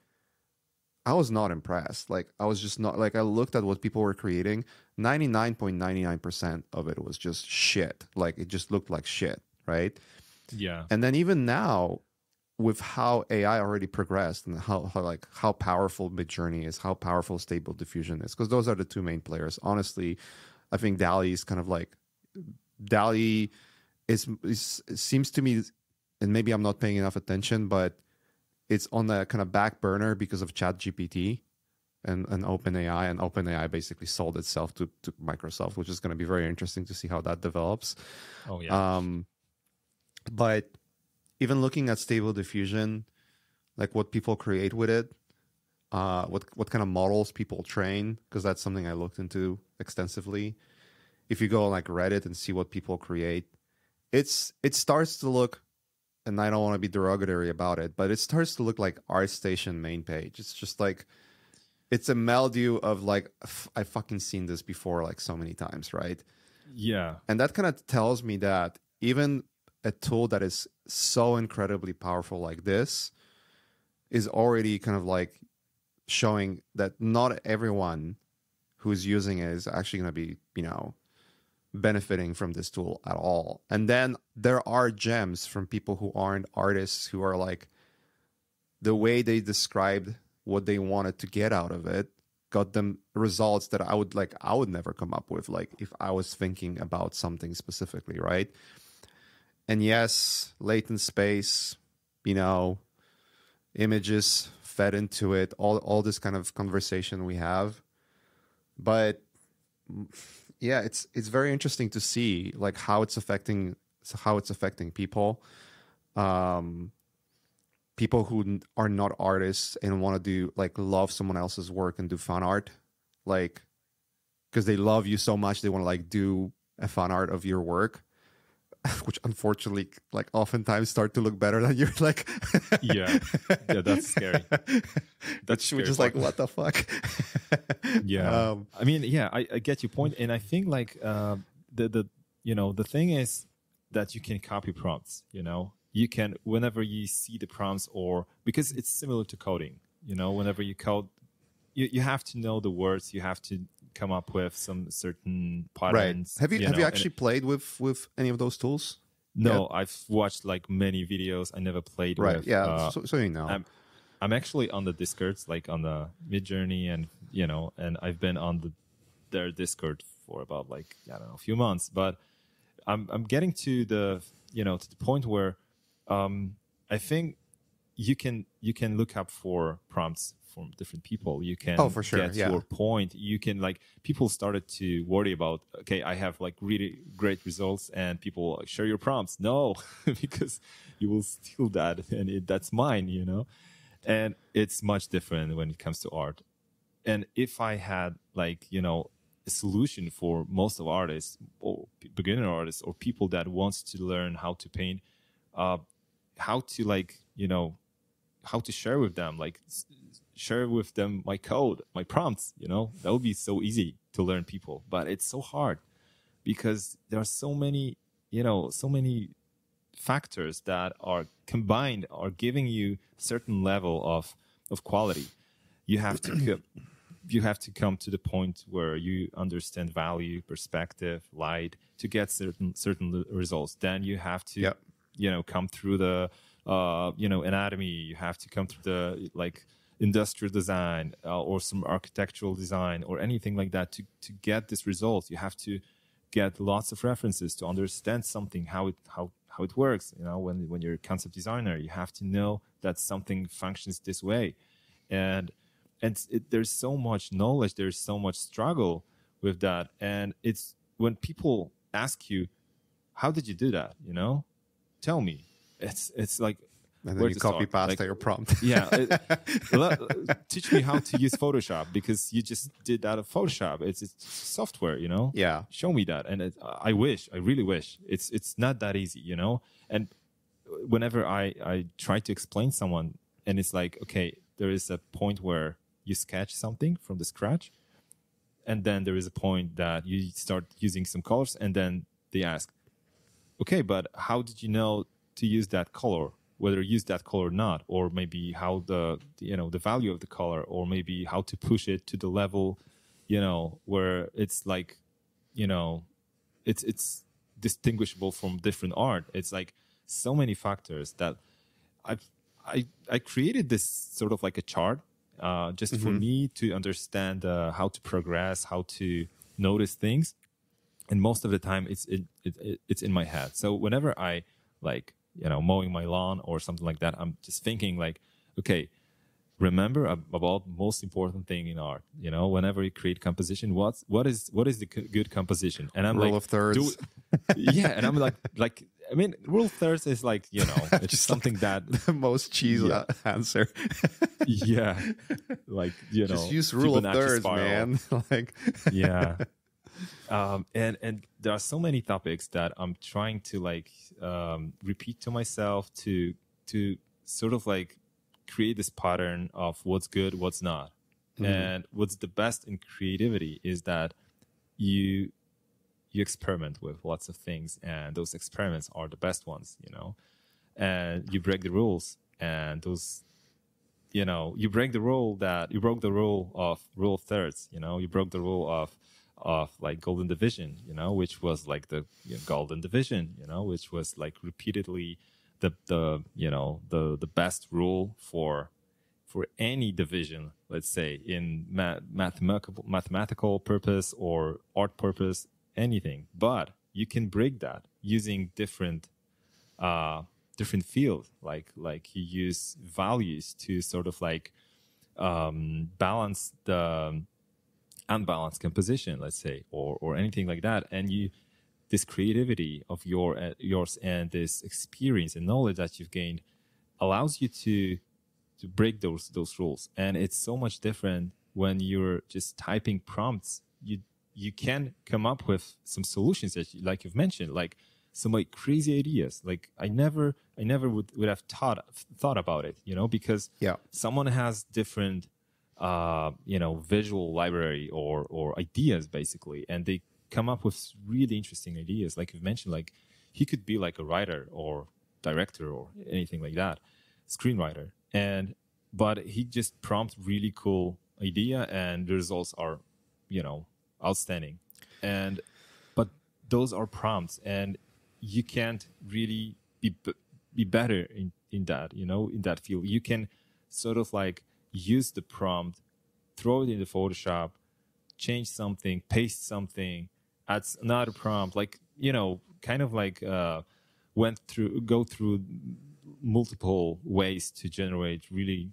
I was not impressed. Like, I was just not, like, I looked at what people were creating. 99.99% of it was just shit. Like, it just looked like shit, right? Yeah. And then even now, with how AI already progressed and how powerful Midjourney is, how powerful Stable Diffusion is, because those are the two main players. Honestly, I think DALL-E is kind of like, DALL-E is, it seems to me, and maybe I'm not paying enough attention, but it's on the kind of back burner because of ChatGPT and OpenAI. And OpenAI basically sold itself to Microsoft, which is going to be very interesting to see how that develops. Oh, yeah. But even looking at Stable Diffusion, like what people create with it, what kind of models people train, because that's something I looked into extensively. If you go on like Reddit and see what people create, it starts to look, and I don't want to be derogatory about it, but it starts to look like ArtStation main page. It's just like, it's a mildew of like, I've fucking seen this before like so many times, right? Yeah. And that kind of tells me that even a tool that is so incredibly powerful like this is already kind of like showing that not everyone who's using it is actually going to be, you know, benefiting from this tool at all. And then there are gems from people who aren't artists, who are like, the way they described what they wanted to get out of it got them results that I would never come up with, like if I was thinking about something specifically, right? And yes, latent space, you know, images fed into it, all this kind of conversation we have. But yeah, it's very interesting to see like how it's affecting people, people who are not artists and want to do like love someone else's work and do fan art, like because they love you so much they want to like do a fan art of your work, which unfortunately like oftentimes start to look better than you're like. yeah, that's scary. That's which is like, what the fuck? Yeah. I mean, yeah, I get your point. And I think like the thing is that you can copy prompts, you know, you can, whenever you see the prompts, or because it's similar to coding, you know, whenever you code, you have to know the words, you have to come up with some certain patterns. Right. Have you actually played with any of those tools? No, yeah. I've watched like many videos. I never played with. Yeah. So you know. I'm actually on the Discords, like on the Midjourney, and you know, and I've been on their Discord for about like, I don't know, a few months. But I'm getting to the, you know, to the point where I think you can look up for prompts from different people. You can get your point. You can, like, people started to worry about, okay, I have like really great results and people like, share your prompts. No, because you will steal that and that's mine, you know. And it's much different when it comes to art. And if I had like, you know, a solution for most of artists or beginner artists or people that wants to learn how to paint, how to like, you know, how to share with them, like share with them my code, my prompts, you know, that would be so easy to learn people. But it's so hard because there are so many, you know, so many factors that are combined are giving you a certain level of quality. You have to come to the point where you understand value, perspective, light to get certain results. Then you have to, you know, come through the you know, anatomy. You have to come through the like industrial design or some architectural design or anything like that to get this result. You have to get lots of references to understand something, how it works. You know, when you're a concept designer, you have to know that something functions this way. And there's so much knowledge, there's so much struggle with that. And it's when people ask you, how did you do that? You know, tell me. It's like, and then you copy pasta like, your prompt. Yeah. Teach me how to use Photoshop, because you just did that of Photoshop. It's software, you know? Yeah. Show me that. And I really wish. It's not that easy, you know? And whenever I try to explain someone, and it's like, okay, there is a point where you sketch something from the scratch, and then there is a point that you start using some colors, and then they ask, okay, but how did you know to use that color? whether use that color or not, or maybe how the value of the color, or maybe how to push it to the level, where it's like, it's distinguishable from different art. It's like so many factors that I created this sort of like a chart just for me to understand how to progress, how to notice things. And most of the time it's in my head. So whenever I like, mowing my lawn or something like that, I'm just thinking like, okay, remember about most important thing in art, whenever you create composition, what is the good composition? And I'm rule like, of thirds. Yeah. And I'm like, I mean, rule of thirds is like, it's just something like that the most cheesy answer. Yeah. Like, just use rule of thirds, man. Like, yeah. And there are so many topics that I'm trying to like repeat to myself to sort of like create this pattern of what's good, what's not. And what's the best in creativity is that you experiment with lots of things, and those experiments are the best ones, and you break the rules, and those you break the rule that you broke the rule of rule of thirds, you broke the rule of like golden division, which was like the golden division, which was like repeatedly the best rule for any division, let's say, in mathematical purpose or art purpose, anything. But you can break that using different fields, like you use values to sort of like balance the unbalanced composition, let's say, or anything like that. And this creativity of yours and this experience and knowledge that you've gained allows you to break those rules. And it's so much different when you're just typing prompts. You can come up with some solutions that like you've mentioned, like some like crazy ideas. Like I never would have thought about it, because someone has different visual library or ideas, basically, and they come up with really interesting ideas. Like you've mentioned, like he could be like a writer or director or anything like that, screenwriter, but he just prompts really cool idea, and the results are, outstanding. But those are prompts, and you can't really be better in that, in that field. You can sort of like use the prompt, throw it in the Photoshop, change something, paste something, add another prompt, like, kind of like go through multiple ways to generate really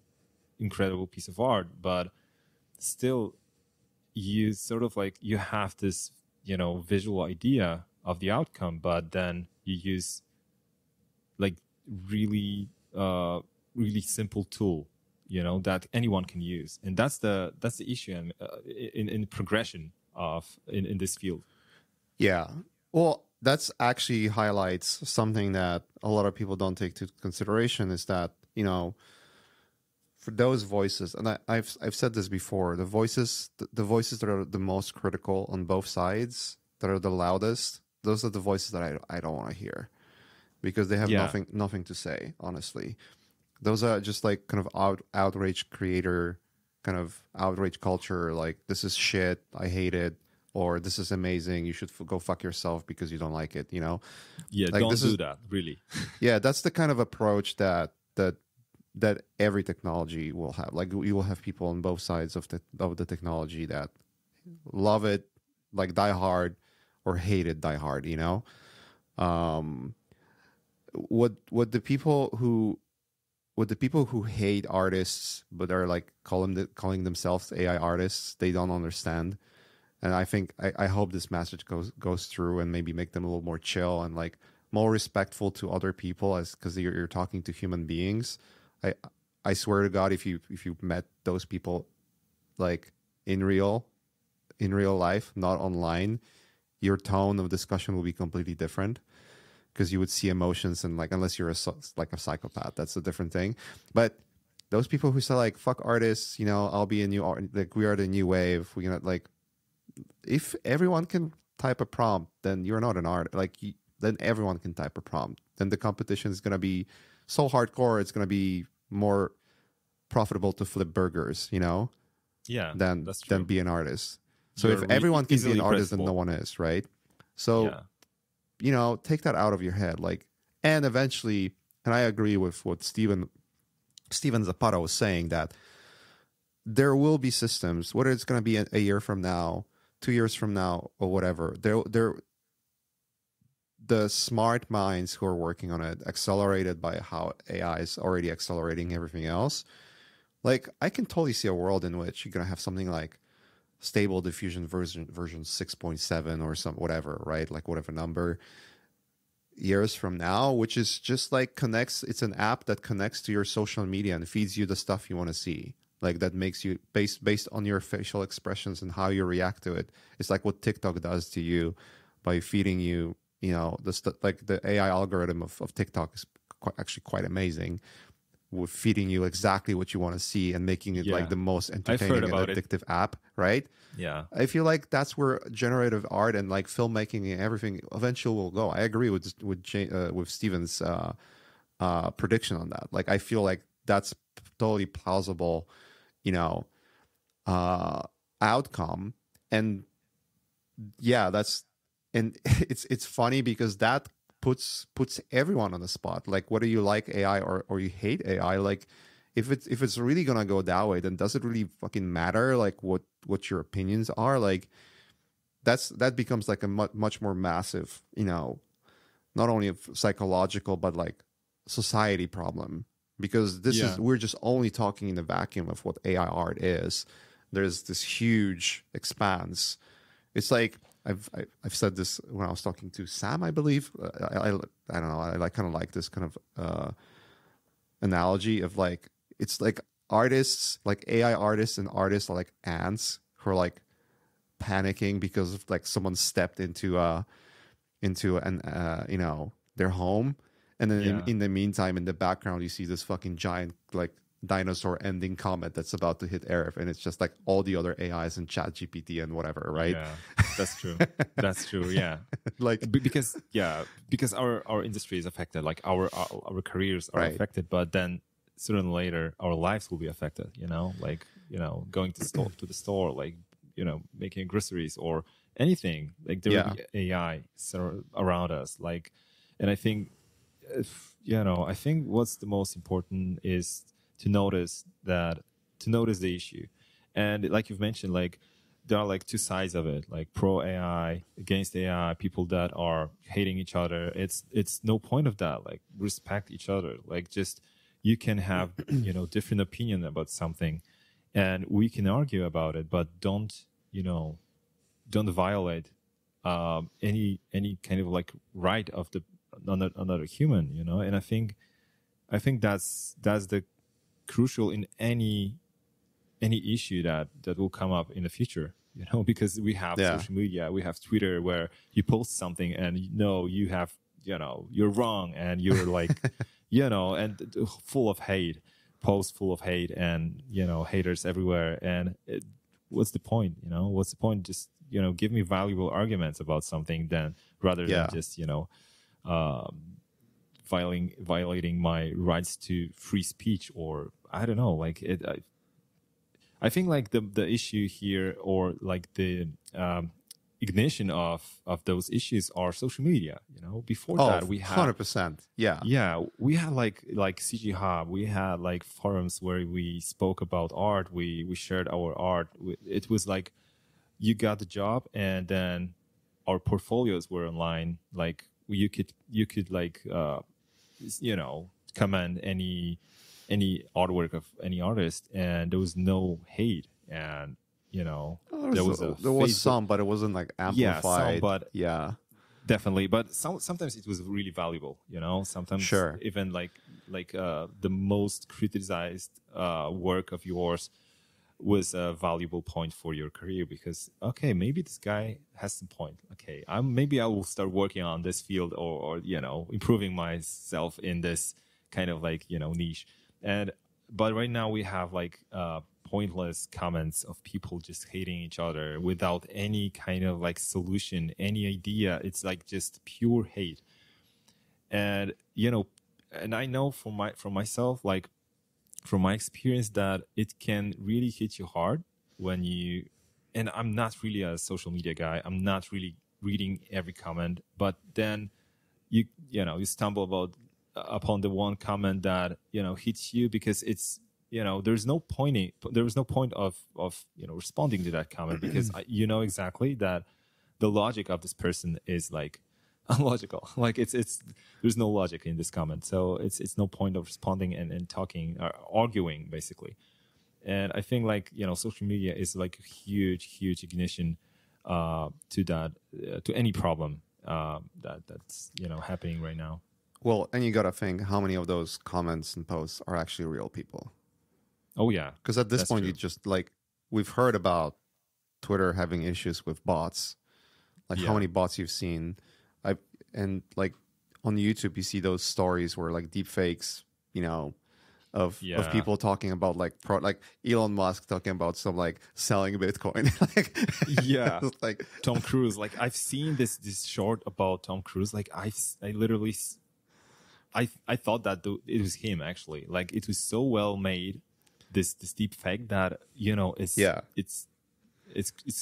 incredible piece of art. But still, you sort of like, you have this, visual idea of the outcome, but then you use like really simple tool, that anyone can use. And that's the issue in progression in this field. Yeah, well, that's actually highlights something that a lot of people don't take into consideration, is that, for those voices, and I've said this before, the voices that are the most critical on both sides, that are the loudest, those are the voices that I don't want to hear, because they have nothing to say, honestly. Those are just like kind of outrage creator, kind of outrage culture. Like, this is shit, I hate it, or this is amazing, you should go fuck yourself because you don't like it. Yeah, like, don't do that. Really. Yeah, that's the kind of approach that every technology will have. Like, you will have people on both sides of the technology that love it, like die hard, or hate it, die hard. What the people who hate artists but are like calling themselves AI artists, they don't understand. And I think I hope this message goes through and maybe make them a little more chill and like more respectful to other people, as because you're talking to human beings. I swear to God, if you met those people like in real life, not online, your tone of discussion will be completely different. Because you would see emotions, and like, unless you're a psychopath, that's a different thing. But those people who say like, fuck artists, I'll be a new art, like, we are the new wave. We're not like, if everyone can type a prompt, then you're not an artist. Like, then everyone can type a prompt. Then the competition is gonna be so hardcore, it's going to be more profitable to flip burgers, you know, than be an artist. So if everyone can be an artist, then no one is, right? So, you know, take that out of your head. Like, and eventually, and I agree with what Steven Zapata was saying, that there will be systems, whether it's going to be a year from now, 2 years from now, or whatever. The smart minds who are working on it, accelerated by how AI is already accelerating everything else. Like, I can totally see a world in which you're going to have something like Stable Diffusion version 6.7 or some whatever, right? Like whatever number years from now, which is just like connects. It's an app that connects to your social media and feeds you the stuff you want to see. Like that makes you based on your facial expressions and how you react to it. It's like what TikTok does to you by feeding you, you know, like the AI algorithm of TikTok is actually quite amazing. With feeding you exactly what you want to see and making it like the most entertaining and addictive app, right? Yeah. I feel like that's where generative art and like filmmaking and everything eventually will go. I agree with Steven's prediction on that. Like, I feel like that's totally plausible, you know, outcome. And yeah, it's funny because that puts everyone on the spot. Like, whether you like AI or you hate AI, like if it's really gonna go that way, then does it really fucking matter like what your opinions are? Like that becomes like a much more massive, you know, not only a psychological but like society problem, because this is, we're just only talking in the vacuum of what AI art is. There's this huge expanse. It's like I've said this when I was talking to Sam, I believe. I don't know. I kind of like this kind of analogy of like, it's like artists, like AI artists and artists are like ants who are like panicking because of like someone stepped into you know, their home. And then in the meantime, in the background, you see this fucking giant like dinosaur ending comet that's about to hit Earth, and it's just like all the other AIs and ChatGPT and whatever, right? Yeah, that's true. That's true. Yeah, like because our industry is affected, like our careers are affected, but then sooner or later our lives will be affected. You know, like, you know, going to the store, like, you know, making groceries or anything. Like, there will be AI around us. Like, and I think, I think what's the most important is to notice the issue. And like you've mentioned, like there are like two sides of it, like pro AI, against AI, people that are hating each other. It's no point of that. Like, respect each other. Like, just, you can have, you know, different opinion about something and we can argue about it, but don't violate any kind of like right of the another human, you know. And I think that's the crucial in any issue that will come up in the future, you know, because we have social media, we have Twitter, where you post something and you have, you know, you're wrong, and you're like, you know, and full of hate, posts full of hate, and, you know, haters everywhere. And what's the point, you know? What's the point? Just, you know, give me valuable arguments about something rather than just, you know, violating my rights to free speech, or I don't know. Like, I think like the issue here, or like the ignition of those issues, are social media, you know. Before that, we had 100%. Yeah, we had like CG Hub, we had like forums where we spoke about art, we shared our art. It was like, you got the job and then our portfolios were online. Like, you could like you know, command any artwork of any artist, and there was no hate. And, you know, there was some, but it wasn't like amplified. Some, but definitely. But sometimes it was really valuable, you know. Sometimes even like the most criticized work of yours was a valuable point for your career, because, okay, maybe this guy has some point. Okay, maybe I will start working on this field, or you know, improving myself in this kind of like, you know, niche. And but right now we have like pointless comments of people just hating each other without any kind of like solution, any idea. It's like just pure hate. And, you know, and I know from myself, like from my experience, that it can really hit you hard when you, and I'm not really a social media guy. I'm not really reading every comment, but then you stumble upon the one comment that, hits you because it's, there's no point. There was no point of responding to that comment because exactly that the logic of this person is like unlogical. Like it's there's no logic in this comment. So it's no point of responding and talking or arguing basically. And I think social media is like a huge ignition to any problem that's happening right now. Well, and you got to think how many of those comments and posts are actually real people. Oh, yeah. Because at this point, true. You just we've heard about Twitter having issues with bots, how many bots you've seen. On YouTube, you see those stories where deep fakes, of people talking about Elon Musk talking about some selling Bitcoin. Tom Cruise. I've seen this short about Tom Cruise. I thought that it was him actually. It was so well made, this deep fake that it's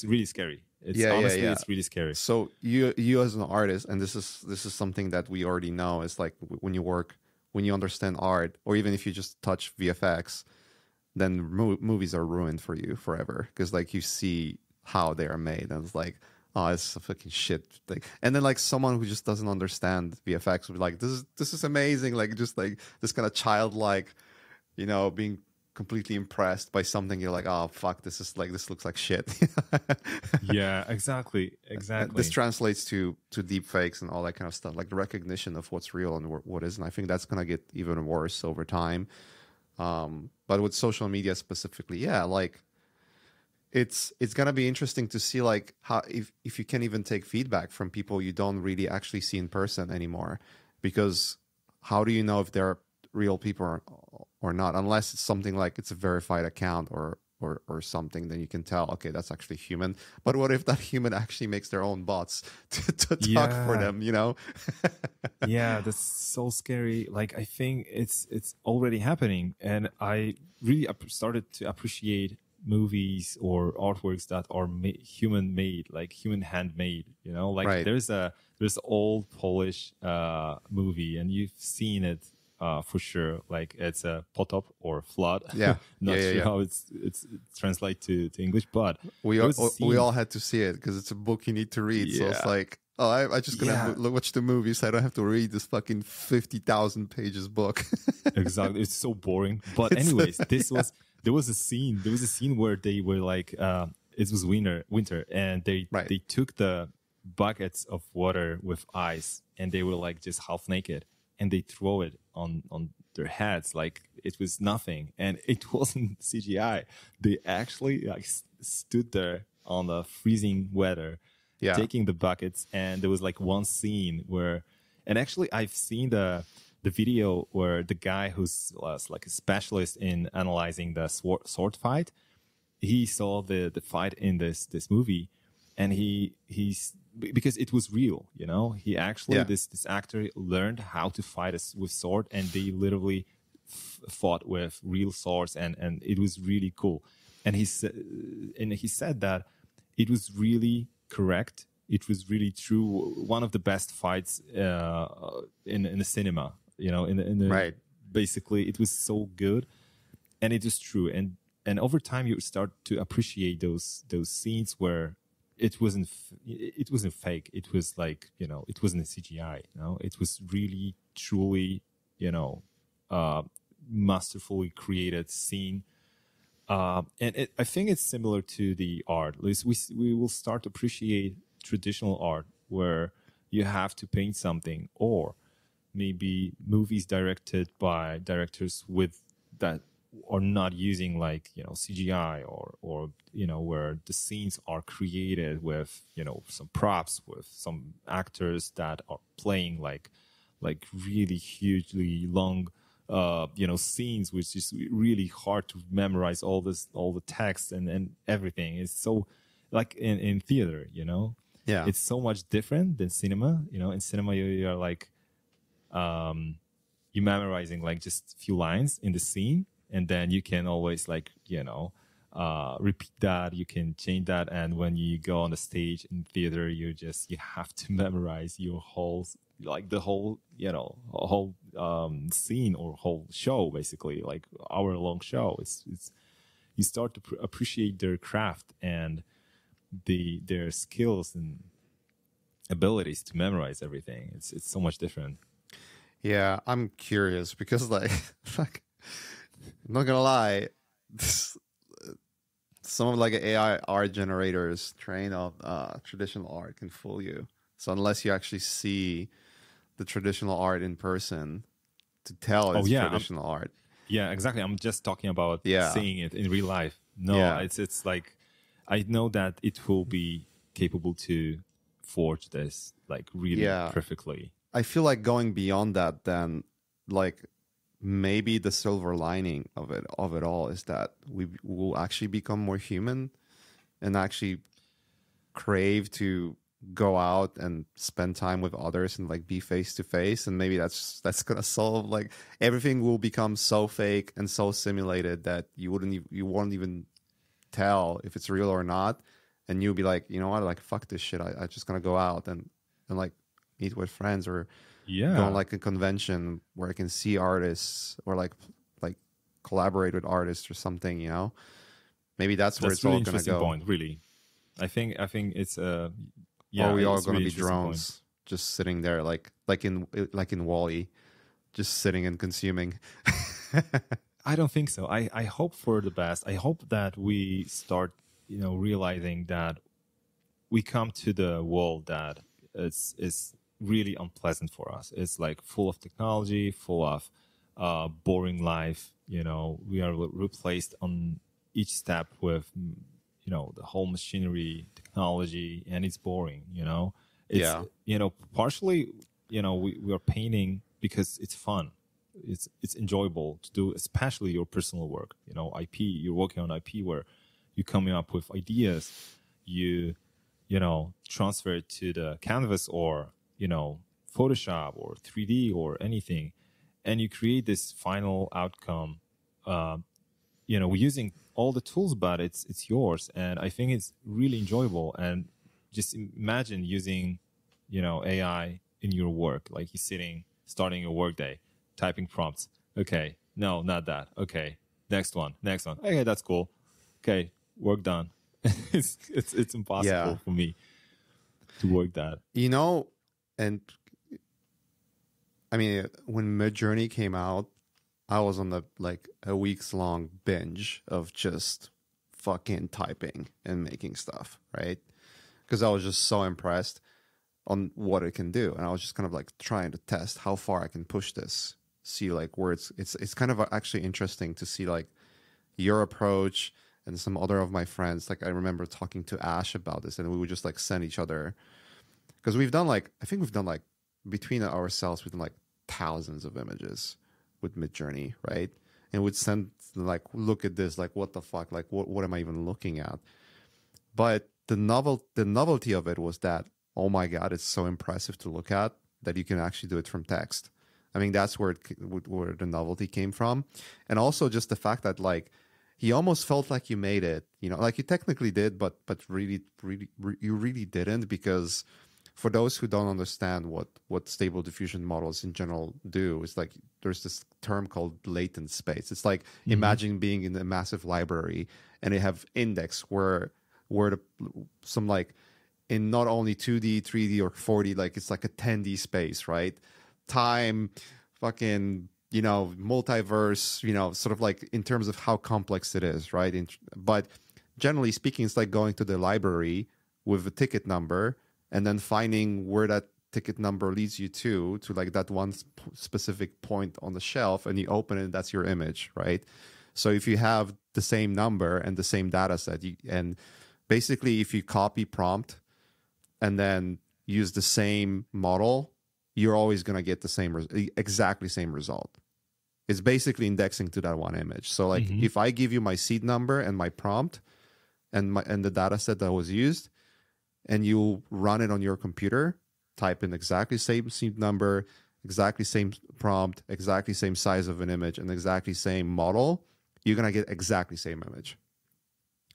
really scary. It's really scary. So you as an artist, and this is something that we already know is when you understand art, or even if you just touch VFX, then movies are ruined for you forever because you see how they are made, and it's oh, it's a fucking shit thing. And then someone who just doesn't understand VFX will be this is amazing, this kind of childlike, being completely impressed by something. You're oh fuck, this is this looks like shit. Yeah, exactly. And this translates to deep fakes and all that kind of stuff, the recognition of what's real and what isn't. I think that's gonna get even worse over time. But with social media specifically, it's gonna be interesting to see how if you can even take feedback from people you don't really actually see in person anymore, because how do you know if they're real people or not, unless it's something it's a verified account or something, then you can tell, okay, that's actually human. But what if that human actually makes their own bots to talk for them, Yeah, that's so scary. I think it's already happening, and I really started to appreciate movies or artworks that are human made, human handmade, right. There's old Polish movie, and you've seen it for sure, it's a potop or flood. Yeah, not sure how it translates to English, but we all had to see it because it's a book you need to read. Yeah. So it's I'm just gonna watch the movie, so I don't have to read this fucking 50,000 pages book. Exactly, it's so boring. But anyways, there was a scene where they were it was winter, and they took the buckets of water with ice, and they were just half naked, and they throw it on their heads it was nothing, and it wasn't CGI. They actually stood there on the freezing weather, taking the buckets, and there was one scene where, and actually I've seen the video where the guy who's a specialist in analyzing the sword fight, he saw the fight in this movie, and he's because it was real, he actually, this actor learned how to fight with sword, and they literally fought with real swords, and it was really cool. And he said that it was really correct. It was really true. One of the best fights in the cinema, right. Basically it was so good, and it is true. And over time you start to appreciate those scenes where it wasn't fake. It was it wasn't a CGI. It was really, truly, masterfully created scene. I think it's similar to the art. At least we will start to appreciate traditional art where you have to paint something, or maybe movies directed by directors that are not using CGI or where the scenes are created with some props, with some actors that are playing really hugely long scenes, which is really hard to memorize all the text and everything. It's so in theater, it's so much different than cinema. In cinema you're you're memorizing like just a few lines in the scene, and then you can always like, you know, repeat that, you can change that. And when you go on the stage in theater, you have to memorize your whole, like the whole, you know, whole scene or whole show, basically, like hour-long show. It's you start to appreciate their craft and their skills and abilities to memorize everything. It's so much different. Yeah, I'm curious because like I'm not gonna lie, some of like AI art generators trained on traditional art can fool you. So unless you actually see the traditional art in person to tell it's traditional art. Yeah, exactly. I'm just talking about seeing it in real life. No, it's like I know that it will be capable to forge this like really perfectly. I feel like going beyond that, then like maybe the silver lining of it all is that we will actually become more human and actually crave to go out and spend time with others and like be face to face. And maybe that's gonna solve, like, everything will become so fake and so simulated that you won't even tell if it's real or not. And you'll be like, you know what, like, fuck this shit. I just gonna go out and like meet with friends or go on like a convention where I can see artists or like collaborate with artists or something, you know? Maybe that's where it's really all gonna go. Point, really. I think it's yeah, are we all going to be drones just sitting there like in Wall-E, just sitting and consuming? I don't think so. I hope for the best. I hope that we start, you know, realizing that we come to the world that is really unpleasant for us. It's like full of technology, full of boring life. You know, we are replaced on each step with, you know, the whole machinery, technology, and it's boring, you know? It's, you know, partially, you know, we are painting because it's fun. It's enjoyable to do, especially your personal work, you know, IP. You're working on IP where you're coming up with ideas. You know, transfer it to the canvas or, you know, Photoshop or 3D or anything. And you create this final outcome, you know, using all the tools, but it's yours. And I think it's really enjoyable. And just imagine using, you know, AI in your work. Like you're sitting, starting your work day, typing prompts. Okay, no, not that. Okay, next one. Okay, that's cool. Okay, work done. it's impossible for me to work that. You know, and I mean, when Midjourney came out, I was on the like a weeks long binge of just fucking typing and making stuff, right? Because I was just so impressed on what it can do, and I was just kind of like trying to test how far I can push this. See like where it's kind of actually interesting to see like your approach and some other of my friends. Like I remember talking to Ash about this, and we would just like send each other, because we've done like, I think we've done like between ourselves we've done like thousands of images with Midjourney, right? And would send like, look at this, like what the fuck, like what am I even looking at? But the novelty of it was that, oh my god, it's so impressive to look at that you can actually do it from text. I mean, that's where the novelty came from, and also just the fact that like he almost felt like you made it, you know, like you technically did, but really you didn't, because for those who don't understand what stable diffusion models in general do, is like there's this term called latent space. It's like imagine being in a massive library and they have index where some like in not only 2D, 3D or 4D, like it's like a 10D space, right? Time, fucking, you know, multiverse, you know, sort of like in terms of how complex it is, right? But generally speaking, it's like going to the library with a ticket number and then finding where that ticket number leads you to like that one specific point on the shelf, and you open it, and that's your image, right? So if you have the same number and the same data set, and basically if you copy prompt and then use the same model, you're always going to get the exactly same result. It's basically indexing to that one image. So like if I give you my seed number and my prompt and the data set that was used, and you run it on your computer, type in exactly same seed number, exactly same prompt, exactly same size of an image, and exactly same model, you're going to get exactly same image.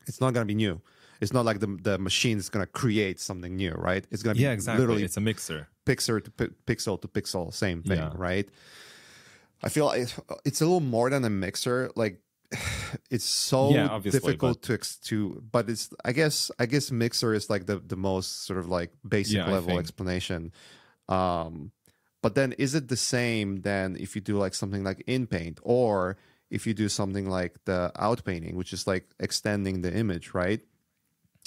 It's not going to be new. It's not like the machine is going to create something new, right? It's going to be exactly. Literally, it's a mixer. Pixel to pixel, same thing, right? I feel it's a little more than a mixer. Like it's so difficult but it's I guess mixer is like the most sort of like basic level explanation. But then is it the same then if you do like something like InPaint or if you do something like the outpainting, which is like extending the image, right?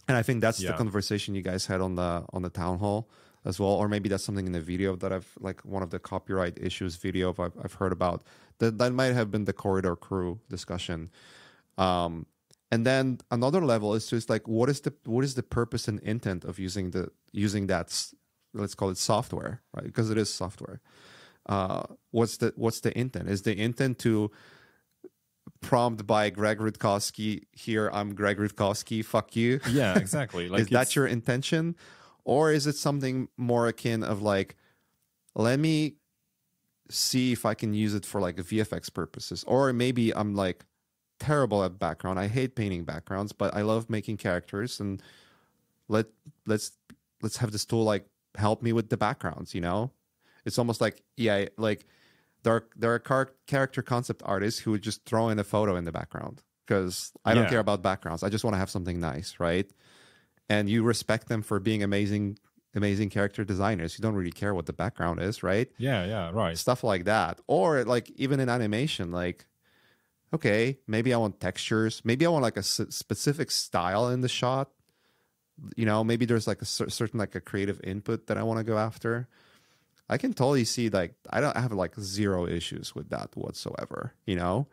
And I think that's the conversation you guys had on the town hall as well, or maybe that's something in the video that I've like one of the copyright issues video I've heard about. That might have been the corridor crew discussion. And then another level is just like what is the purpose and intent of using that, let's call it software, right? Because it is software. What's the intent? Is the intent to prompt by Greg Rutkowski here? I'm Greg Rutkowski. Fuck you. Yeah, exactly. Like is that your intention, or is it something more akin of like, let me see if I can use it for like VFX purposes, or maybe I'm like terrible at background. I hate painting backgrounds, but I love making characters, and let's have this tool like help me with the backgrounds. You know, it's almost like like. There are character concept artists who would just throw in a photo in the background because I don't care about backgrounds. I just want to have something nice, right? And you respect them for being amazing character designers. You don't really care what the background is, right? Yeah, right. Stuff like that. Or like even in animation, like, okay, maybe I want textures. Maybe I want like a specific style in the shot. You know, maybe there's like a certain like a creative input that I want to go after. I can totally see like I have like zero issues with that whatsoever, you know.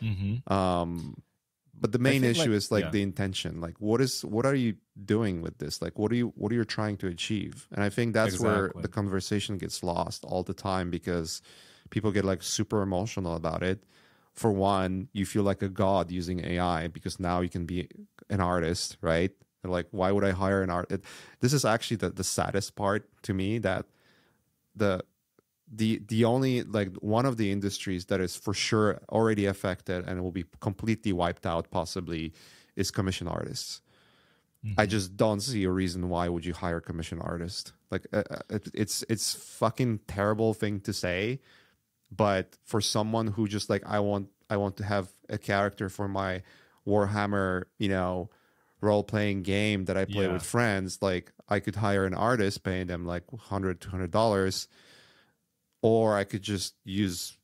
Mm-hmm. But the main issue is like the intention. Like, what are you doing with this? Like, what are you trying to achieve? And I think that's where the conversation gets lost all the time because people get like super emotional about it. For one, you feel like a god using AI because now you can be an artist, right? And like, why would I hire an artist? This is actually the saddest part to me that. The only like one of the industries that is for sure already affected and will be completely wiped out possibly is commission artists. Mm-hmm. I just don't see a reason why would you hire commission artists. Like it's fucking terrible thing to say, but for someone who just like I want to have a character for my Warhammer, you know, role-playing game that I play with friends, like I could hire an artist, paying them like $100, $200, or I could just use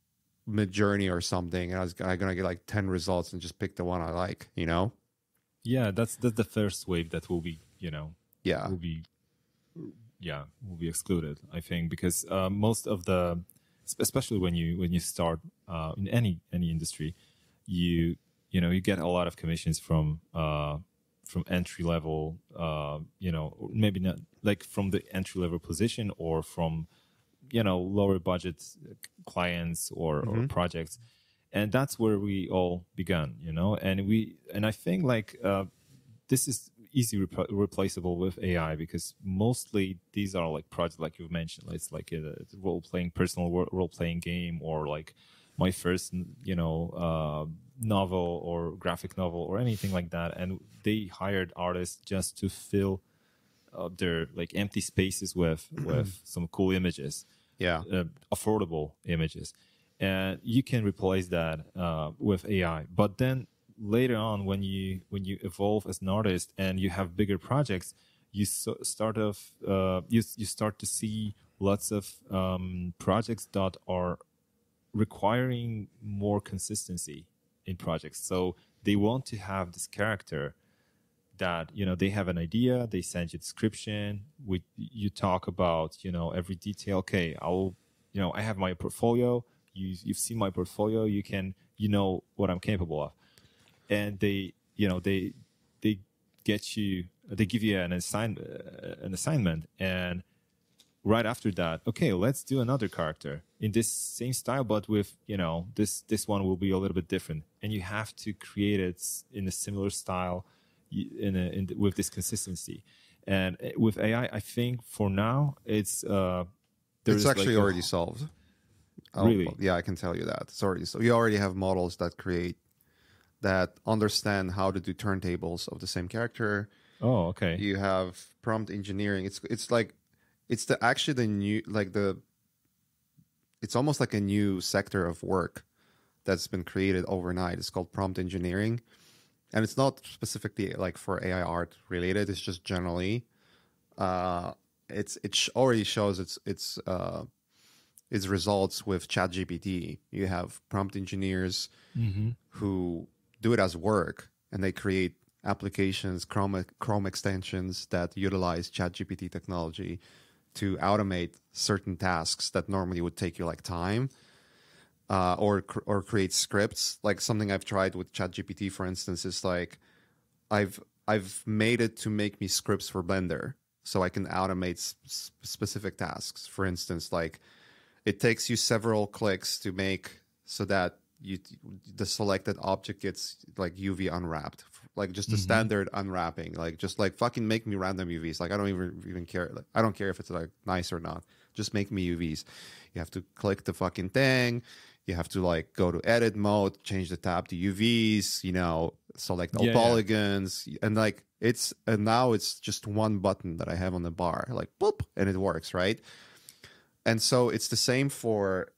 Midjourney or something, and I'm gonna get like 10 results and just pick the one I like, you know? Yeah, that's the first wave that will be, you know, will be excluded, I think, because most of the, especially when you start in any industry, you know you get a lot of commissions from entry level, you know, maybe not like from the entry level position or from, you know, lower budget clients or projects. And that's where we all began, you know, and I think like this is easily replaceable with AI because mostly these are like projects like you've mentioned, it's like a personal role playing game or like my first, you know, novel or graphic novel or anything like that, and they hired artists just to fill their like empty spaces with some cool images, affordable images, and you can replace that with AI. But then later on, when you evolve as an artist and you have bigger projects, you start to see lots of projects that are requiring more consistency in projects. So they want to have this character that, you know, they have an idea, they send you a description, you talk about, you know, every detail. Okay, I'll, you know, I have my portfolio, you've seen my portfolio, you can, you know what I'm capable of. And they, you know, they give you an assignment, and right after that, okay, let's do another character in this same style, but with, you know, this one will be a little bit different, and you have to create it in a similar style, with this consistency. And with AI, I think for now it's actually already solved. Really? Yeah, I can tell you that. Sorry. So you already have models that create, that understand how to do turntables of the same character. Oh, okay. You have prompt engineering. It's like, it's the actually the new, like the, it's almost like a new sector of work that's been created overnight. It's called prompt engineering. And it's not specifically like for AI art related. It's just generally, it already shows its results with ChatGPT. You have prompt engineers who do it as work, and they create applications, Chrome extensions that utilize ChatGPT technology to automate certain tasks that normally would take you like time, or create scripts. Like something I've tried with ChatGPT, for instance, is like I've made it to make me scripts for Blender, so I can automate specific tasks. For instance, like it takes you several clicks to make so that the selected object gets like UV unwrapped, like just the standard unwrapping, like just like fucking make me random UVs. Like I don't even care. Like, I don't care if it's like nice or not. Just make me UVs. You have to click the fucking thing. You have to like go to edit mode, change the tab to UVs, you know, select all polygons. And like now it's just one button that I have on the bar, like boop, and it works, right? And so it's the same for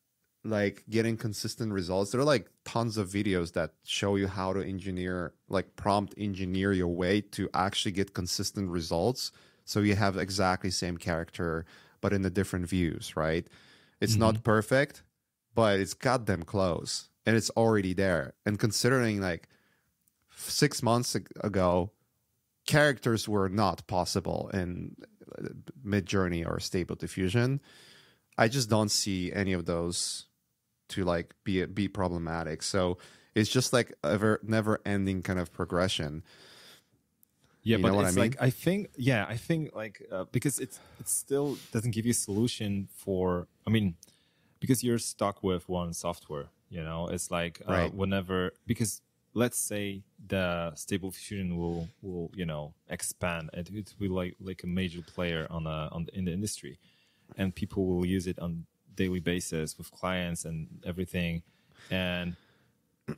like getting consistent results. There are like tons of videos that show you how to engineer, like prompt engineer your way to actually get consistent results. So you have exactly same character, but in the different views, right? It's not perfect, but it's goddamn close, and it's already there. And considering like 6 months ago, characters were not possible in Midjourney or Stable Diffusion. I just don't see any of those to like be problematic. So it's just like a never-ending kind of progression. Yeah, you but it's I mean? Like I think like because it still doesn't give you a solution for. I mean, because you're stuck with one software. You know, it's like whenever, because let's say the Stable Diffusion will you know expand, and it will like a major player in the industry, and people will use it on daily basis with clients and everything, and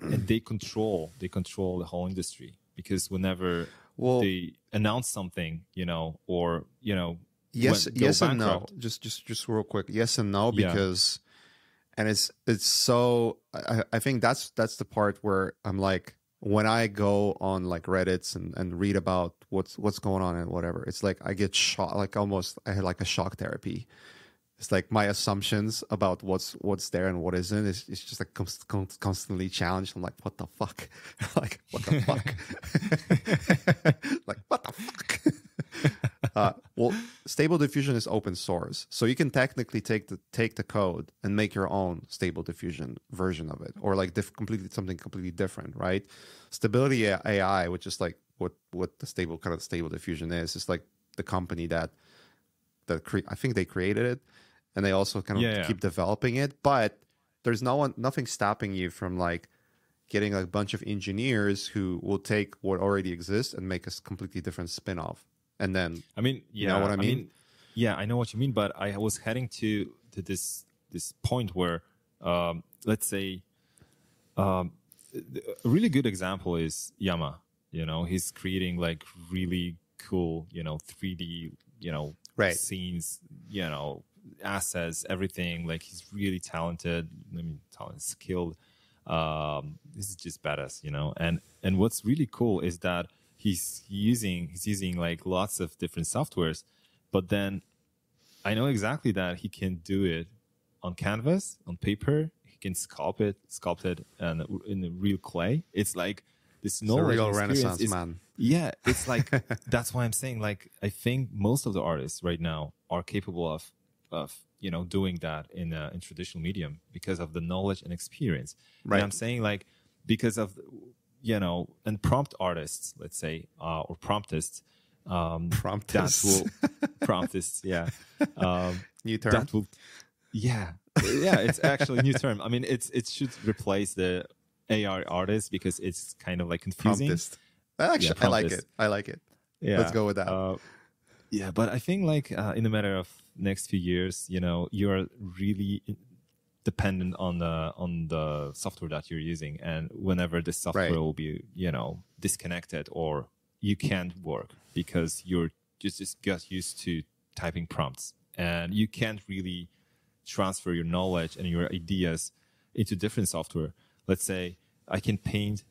they control the whole industry, because whenever. Well, they announce something, you know, or you know, yes and no. Just real quick, yes and no, because, and it's so. I think that's the part where I'm like, when I go on like Reddits and read about what's going on and whatever, it's like I get shocked, like almost I had like a shock therapy. It's like my assumptions about what's there and what isn't. It's just like constantly challenged. I'm like, what the fuck? Like, what the fuck? Like, what the fuck? Well, Stable Diffusion is open source, so you can technically take the code and make your own Stable Diffusion version of it, or like something completely different, right? Stability AI, which is like what the Stable Diffusion is. It's like the company that I think they created it. And they also kind of keep developing it, but there's nothing stopping you from like getting like a bunch of engineers who will take what already exists and make a completely different spin-off. And then, I mean, you know what I mean? I know what you mean, but I was heading to this point where, let's say, a really good example is Yama. You know, he's creating like really cool, you know, 3D, you know, scenes, you know. Assets, everything, like he's really talented. I mean, skilled. This is just badass, you know. And what's really cool is that he's using like lots of different softwares, but then I know exactly that he can do it on canvas, on paper. He can sculpt it, and in the real clay. It's like this real Renaissance man. Yeah, it's like that's why I'm saying, like I think most of the artists right now are capable of you know doing that in traditional medium, because of the knowledge and experience, right? And I'm saying like because of, you know, and prompt artists, let's say, or promptists, promptists, yeah, new term. That will, yeah, it's actually a new term. I mean, it should replace the AI artist, because it's kind of like confusing. Promptist. Actually, yeah, I like it. Yeah, let's go with that. Yeah, but I think like in a matter of next few years, you know, you're really dependent on the software that you're using, and whenever this software will be, you know, disconnected or you can't work because you're just got used to typing prompts, and you can't really transfer your knowledge and your ideas into different software. Let's say I can paint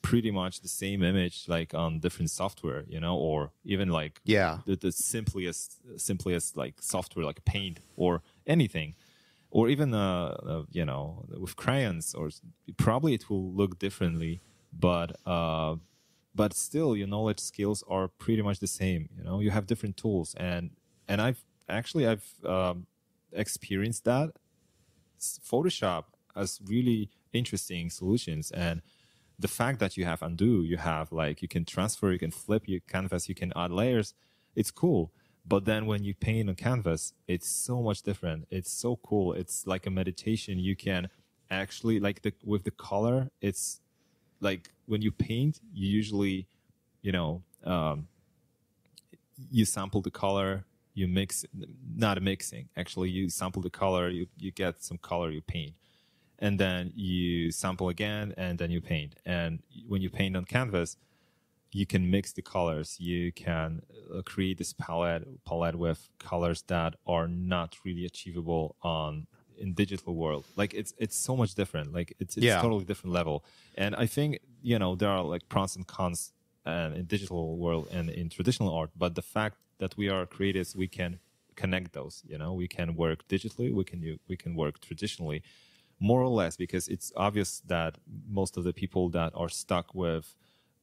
pretty much the same image like on different software, you know, or even like the simplest like software like Paint or anything, or even you know, with crayons, or probably it will look differently, but still your knowledge skills are pretty much the same. You know, you have different tools, and I've experienced that. Photoshop has really interesting solutions, and the fact that you have undo, you have like, you can transfer, you can flip your canvas, you can add layers. It's cool. But then when you paint on canvas, it's so much different. It's so cool. It's like a meditation. You can actually like with the color, it's like when you paint, you usually, you know, you sample the color, you mix, not mixing. Actually, you sample the color, you get some color, you paint. And then you sample again, and then you paint. And when you paint on canvas, you can mix the colors. You can create this palette with colors that are not really achievable in digital world. Like it's so much different. Like it's totally different level. And I think, you know, there are like pros and cons in digital world and in traditional art. But the fact that we are creatives, we can connect those. You know, we can work digitally. We can work traditionally. More or less, because it's obvious that most of the people that are stuck with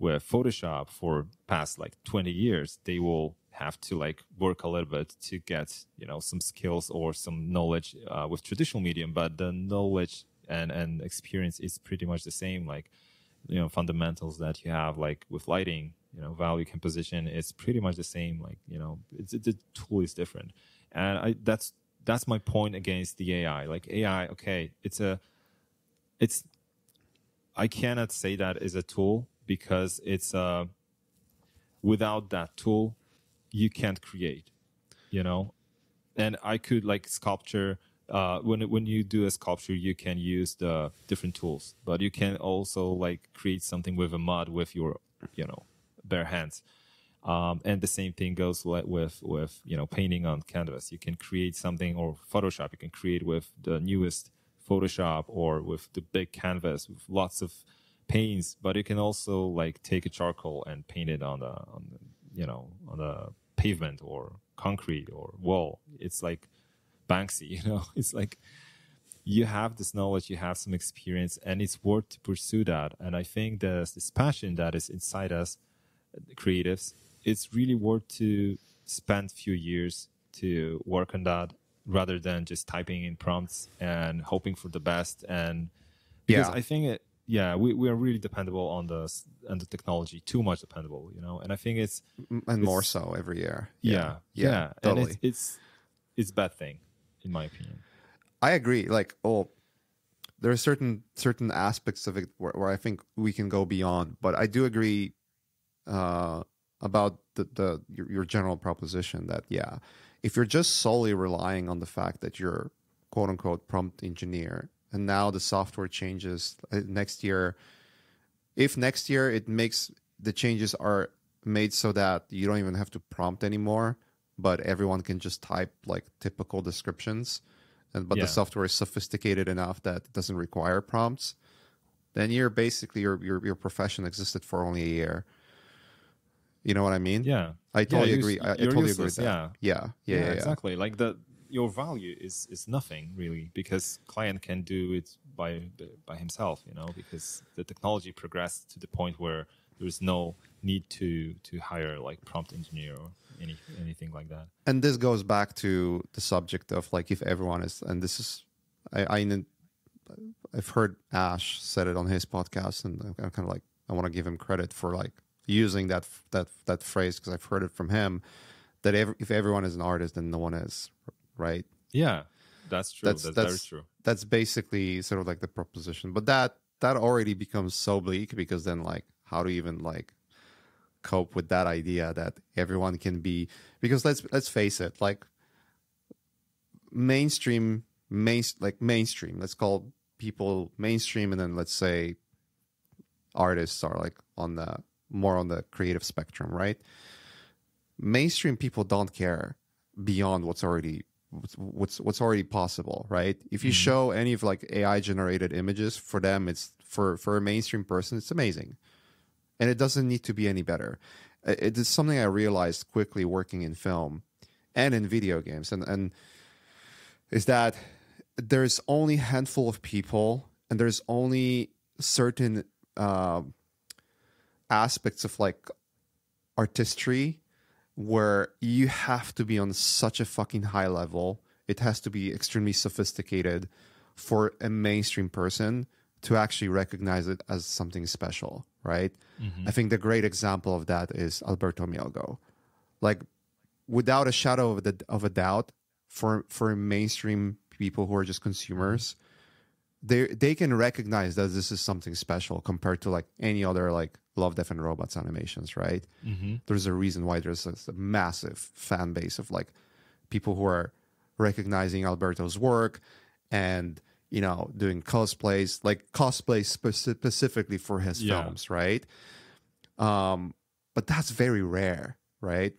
Photoshop for past like 20 years, they will have to like work a little bit to get, you know, some skills or some knowledge with traditional medium. But the knowledge and experience is pretty much the same. Like, you know, fundamentals that you have like with lighting, you know, value composition is pretty much the same. Like, you know, the tool is different, and that's my point against the AI. Like AI, okay, I cannot say that is a tool, because it's without that tool, you can't create, you know? And I could like sculpture, when you do a sculpture, you can use the different tools, but you can also like create something with a mod with your, you know, bare hands. And the same thing goes with you know, painting on canvas. You can create something, or Photoshop. You can create with the newest Photoshop or with the big canvas with lots of paints. But you can also like take a charcoal and paint it on the pavement or concrete or wall. It's like Banksy, you know. It's like you have this knowledge, you have some experience, and it's worth to pursue that. And I think there's this passion that is inside us, creatives. It's really worth to spend few years to work on that, rather than just typing in prompts and hoping for the best. And because I think we are really dependable on the technology, too much dependable, you know. And I think it's more so every year. Totally. And it's a bad thing, in my opinion. I agree. Like, there are certain aspects of it where I think we can go beyond, but I do agree about your general proposition that, yeah, if you're just solely relying on the fact that you're quote unquote prompt engineer, and now the software changes next year, if next year it makes the changes are made so that you don't even have to prompt anymore, but everyone can just type like typical descriptions, but the software is sophisticated enough that it doesn't require prompts, then you're basically your profession existed for only a year. You know what I mean? Yeah. I totally agree. I totally agree with that. Yeah, exactly. Like your value is nothing really, because client can do it by himself, you know, because the technology progressed to the point where there is no need to hire like prompt engineer or anything like that. And this goes back to the subject of like, if everyone is, and this is, I've heard Ash said it on his podcast, and I'm kind of like, I want to give him credit for like using that phrase, because I've heard it from him, that if everyone is an artist, then no one is, right? Yeah, that's true. That's very true. That's basically sort of like the proposition, but that already becomes so bleak, because then like, how do you even like cope with that idea that everyone can be? Because let's face it, like mainstream mainstream. Let's call people mainstream, and then let's say artists are like on the more on the creative spectrum, right? Mainstream people don't care beyond what's already possible, right? If you show any of like AI generated images, for them it's for a mainstream person it's amazing, and it doesn't need to be any better. It is something I realized quickly working in film and in video games, and is that there's only a handful of people, and there's only certain aspects of like artistry where you have to be on such a fucking high level. It has to be extremely sophisticated for a mainstream person to actually recognize it as something special, right? Mm-hmm. I think the great example of that is Alberto Mielgo. Like, without a shadow of a doubt, for mainstream people who are just consumers, they can recognize that this is something special compared to like any other like Love, Death and Robots animations, right? Mm-hmm. There's a reason why there's a massive fan base of like people who are recognizing Alberto's work and, you know, doing cosplays, like cosplays specifically for his films, right? But that's very rare, right?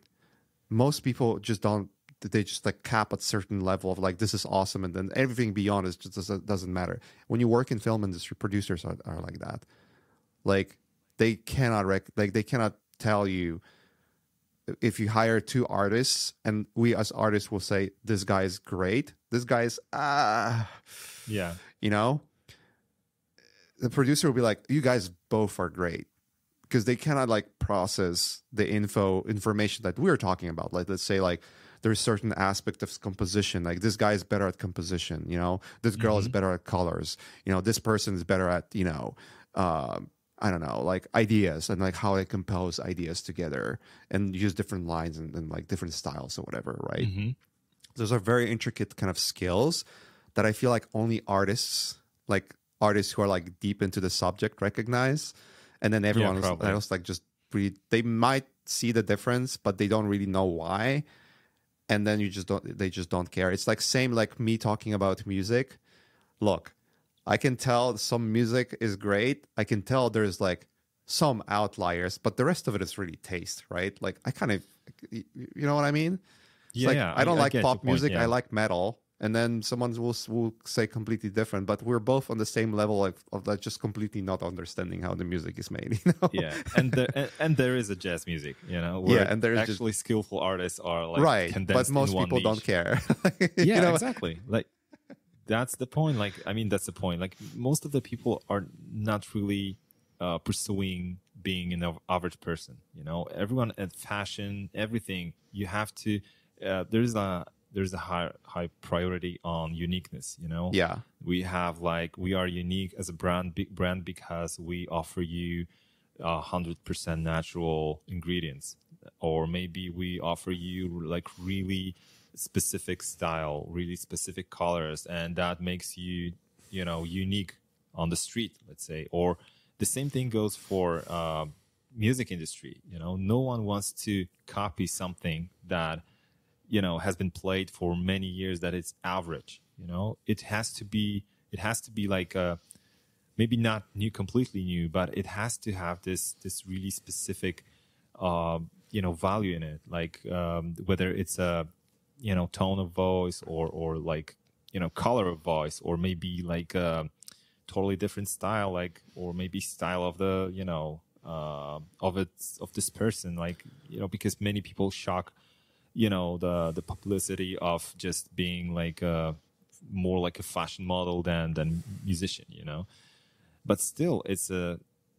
Most people just don't, they just like cap at a certain level of like, this is awesome, and then everything beyond is just doesn't matter. When you work in film industry, producers are like that. Like, they cannot they cannot tell you. If you hire two artists, and we as artists will say, this guy is great, this guy is you know, the producer will be like, you guys both are great, because they cannot like process the information that we're talking about. Like, let's say like there's certain aspect of composition, like this guy is better at composition, you know, this girl is better at colors, you know, this person is better at, you know, I don't know, like ideas, and like how they compose ideas together and use different lines and like different styles or whatever, right? Those are very intricate kind of skills that I feel like only artists who are like deep into the subject recognize. And then everyone else like just they might see the difference, but they don't really know why. And then they just don't care. It's like same like me talking about music. Look, I can tell some music is great. I can tell there's like some outliers, but the rest of it is really taste, right? Like, I kind of, you know what I mean? It's I don't like pop music. I like metal. And then someone will say completely different, but we're both on the same level of like just completely not understanding how the music is made, you know? Yeah, and there is a jazz music, you know, where and there's actually skillful artists are like condensed, but most people don't care. You know? Exactly. Like, that's the point. Like, I mean, that's the point. Like, most of the people are not really pursuing being an average person. You know, everyone at fashion, everything, you have to. There's a high priority on uniqueness. You know. Yeah. We have like we are unique as a brand because we offer you 100% natural ingredients, or maybe we offer you like really specific style, really specific colors, and that makes you, you know, unique on the street, let's say. Or the same thing goes for music industry. You know, no one wants to copy something that, you know, has been played for many years, that it's average. You know, it has to be like a, maybe not new, completely new, but it has to have this really specific you know, value in it, like whether it's a, you know, tone of voice, or like, you know, color of voice, or maybe like a totally different style, like, or maybe style of the, you know, of this person, like, you know, because many people shock, you know, the publicity of just being like a more like a fashion model than musician, you know. But still, it's a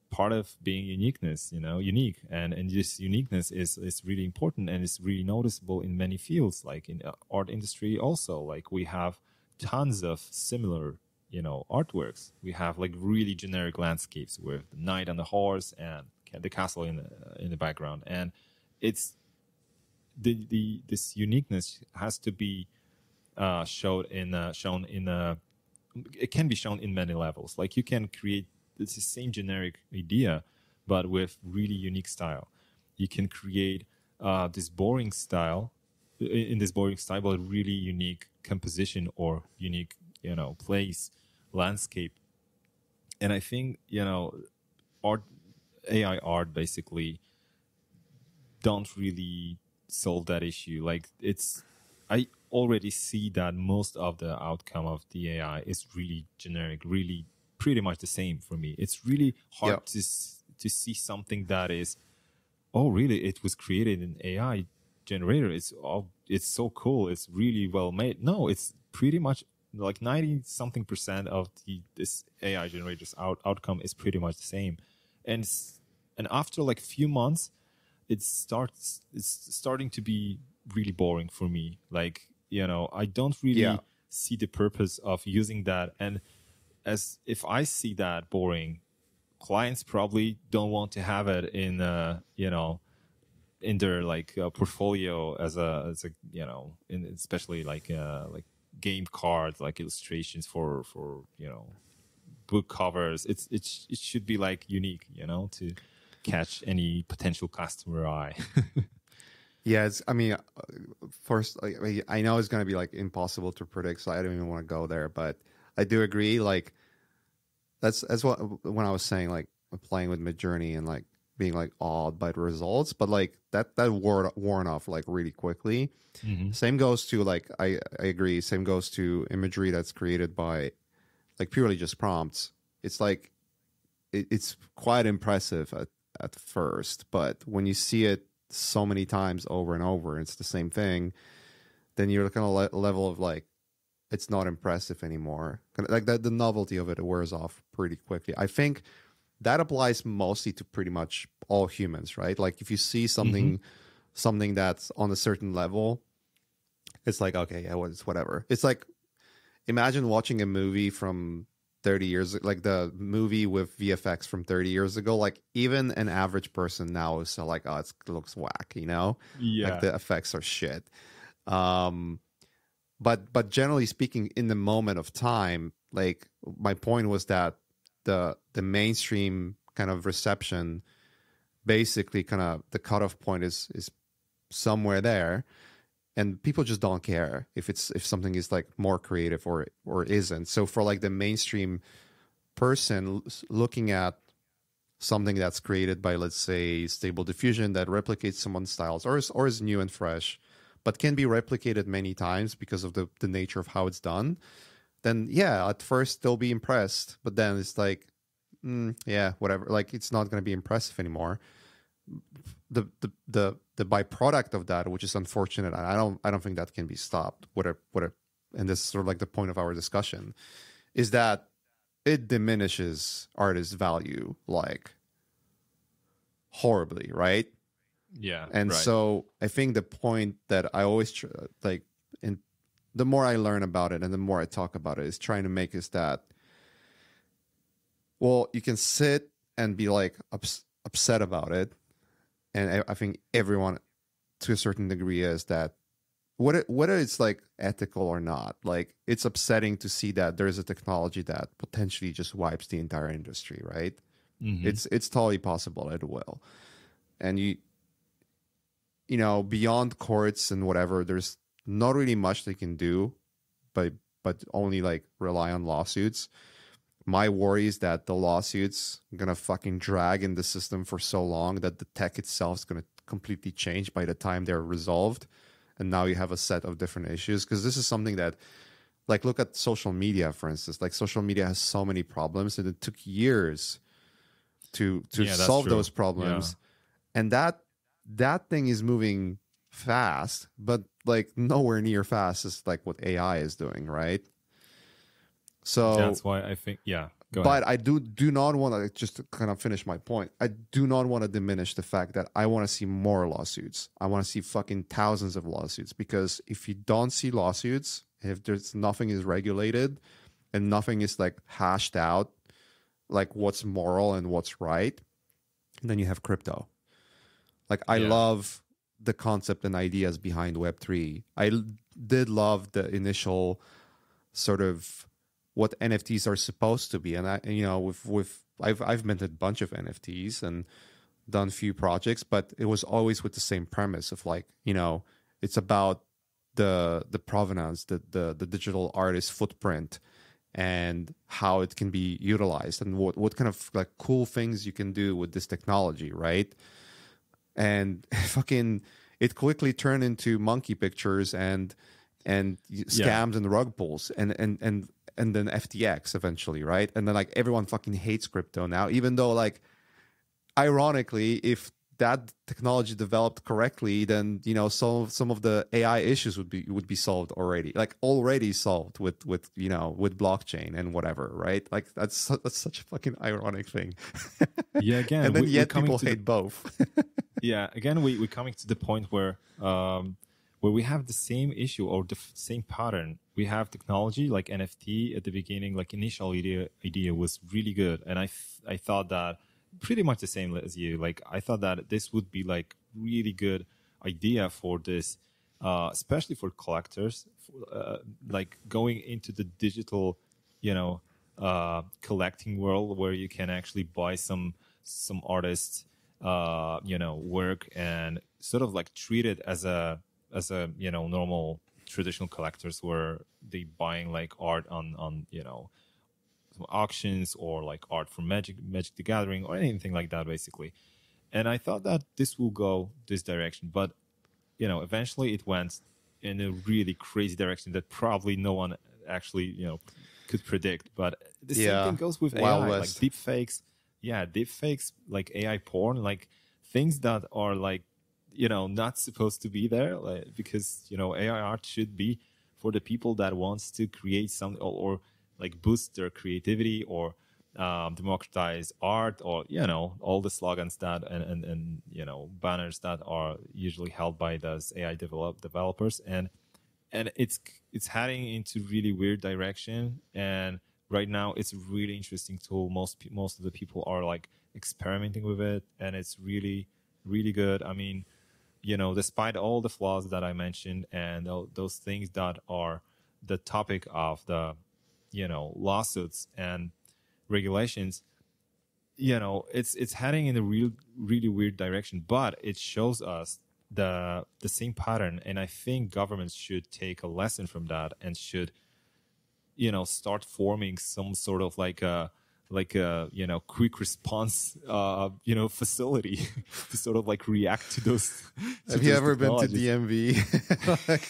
part of being uniqueness, you know, unique, and this uniqueness is really important, and it's really noticeable in many fields, like in art industry also. Like, we have tons of similar, you know, artworks. We have like really generic landscapes with the knight on the horse and the castle in the background, and it's this uniqueness has to be it can be shown in many levels. Like, you can create, it's the same generic idea, but with really unique style. You can create this boring style in this boring style, but really unique composition or unique, you know, place, landscape. And I think, you know, art, AI art basically don't really solve that issue. Like it's, I already see that most of the outcome of the AI is really generic, really pretty much the same for me. It's really hard to see something that is, oh, really, it was created in AI generator. It's so cool. It's really well made. No, it's pretty much like 90-something% of this AI generator's outcome is pretty much the same. And after like few months, it's starting to be really boring for me. Like, you know, I don't really see the purpose of using that. And as if I see that boring, clients probably don't want to have it in you know, in their like portfolio as a, you know, in especially like game cards, like illustrations for you know, book covers. It should be like unique, you know, to catch any potential customer eye. Yes, I mean, first, I know it's going to be like impossible to predict, so I don't even want to go there. But I do agree. Like that's what when I was saying like playing with Midjourney and like being like awed by the results, but like that word worn off like really quickly. Mm-hmm. Same goes to like I agree. Same goes to imagery that's created by like purely just prompts. It's like it's quite impressive at first, but when you see it so many times over and over, it's the same thing, then you're kind of level of like, it's not impressive anymore. Like that, the novelty of it wears off pretty quickly. I think that applies mostly to pretty much all humans, right? Like if you see something that's on a certain level, it's like, okay, yeah, well, it's whatever. It's like, imagine watching a movie from 30 years, like the movie with VFX from 30 years ago, like even an average person now is so like, oh, it looks whack, you know? Yeah. Like the effects are shit. But generally speaking, in the moment of time, like my point was that the mainstream kind of reception, basically kind of the cutoff point is somewhere there. And people just don't care if something is like more creative or isn't. So for like the mainstream person looking at something that's created by, let's say, Stable Diffusion that replicates someone's styles or is new and fresh, but can be replicated many times because of the nature of how it's done, then yeah, at first they'll be impressed, but then it's like, yeah, whatever. Like it's not going to be impressive anymore. The byproduct of that, which is unfortunate, I don't think that can be stopped. And this is sort of like the point of our discussion, is that it diminishes artists' value like horribly, right? Yeah, and right. So I think the point that I always and the more I learn about it and the more I talk about it, is trying to make is that, well, you can sit and be like upset about it. And I think everyone, to a certain degree, is that whether it's like ethical or not, like it's upsetting to see that there is a technology that potentially just wipes the entire industry, right? Mm-hmm. It's totally possible it will, and you know, beyond courts and whatever, there's not really much they can do, but only like rely on lawsuits. My worry is that the lawsuits are going to fucking drag in the system for so long that the tech itself is going to completely change by the time they're resolved. And now you have a set of different issues. Because this is something that, like, look at social media, for instance. Like, social media has so many problems, and it took years to solve those problems. Yeah. And that thing is moving fast, but, like, nowhere near fast as, like, what AI is doing, right? So that's why I think, go ahead. I do not want to, just to kind of finish my point, I do not want to diminish the fact that I want to see more lawsuits. I want to see fucking thousands of lawsuits, because if you don't see lawsuits, if there's nothing is regulated and nothing is like hashed out, like what's moral and what's right, then you have crypto. Like I love the concept and ideas behind Web3. I did love the initial sort of what NFTs are supposed to be, and I've minted a bunch of NFTs and done a few projects, but it was always with the same premise of like, you know, It's about the provenance, the digital artist footprint, and how it can be utilized, and what kind of like cool things you can do with this technology, right? And fucking, it quickly turned into monkey pictures and scams and rug pulls and then FTX eventually, right? And then like everyone fucking hates crypto now, even though like ironically, if that technology developed correctly, then you know some of the AI issues would be solved already, like already solved with you know with blockchain and whatever, right? Like that's such a fucking ironic thing. Yeah, again, and then yet people hate both. Yeah, again, we're coming to the point where we have the same issue or the same pattern. We have technology like NFT at the beginning, like initial idea was really good, and I thought that. Pretty much the same as you. Like I thought that this would be like really good idea for this, especially for collectors, like going into the digital, you know, collecting world where you can actually buy some artists, you know, work and sort of like treat it as a you know normal traditional collectors where they buying like art on you know. Auctions or like art from Magic the Gathering or anything like that basically. And I thought that this will go this direction, but you know eventually it went in a really crazy direction that probably no one actually you know could predict. But the same thing goes with AI, like deep fakes, like AI porn, like things that are like you know not supposed to be there, like, because you know AI art should be for the people that wants to create something or like boost their creativity or democratize art or, you know, all the slogans that and you know, banners that are usually held by those AI developers. And it's heading into really weird direction. And right now it's a really interesting tool. Most of the people are like experimenting with it and it's really, really good. I mean, you know, despite all the flaws that I mentioned and those things that are the topic of the, you know, lawsuits and regulations, you know, it's heading in a really weird direction, but it shows us the same pattern. And I think governments should take a lesson from that and should, you know, start forming some sort of like a you know, quick response, you know, facility to sort of like react to those. Have you ever been to DMV?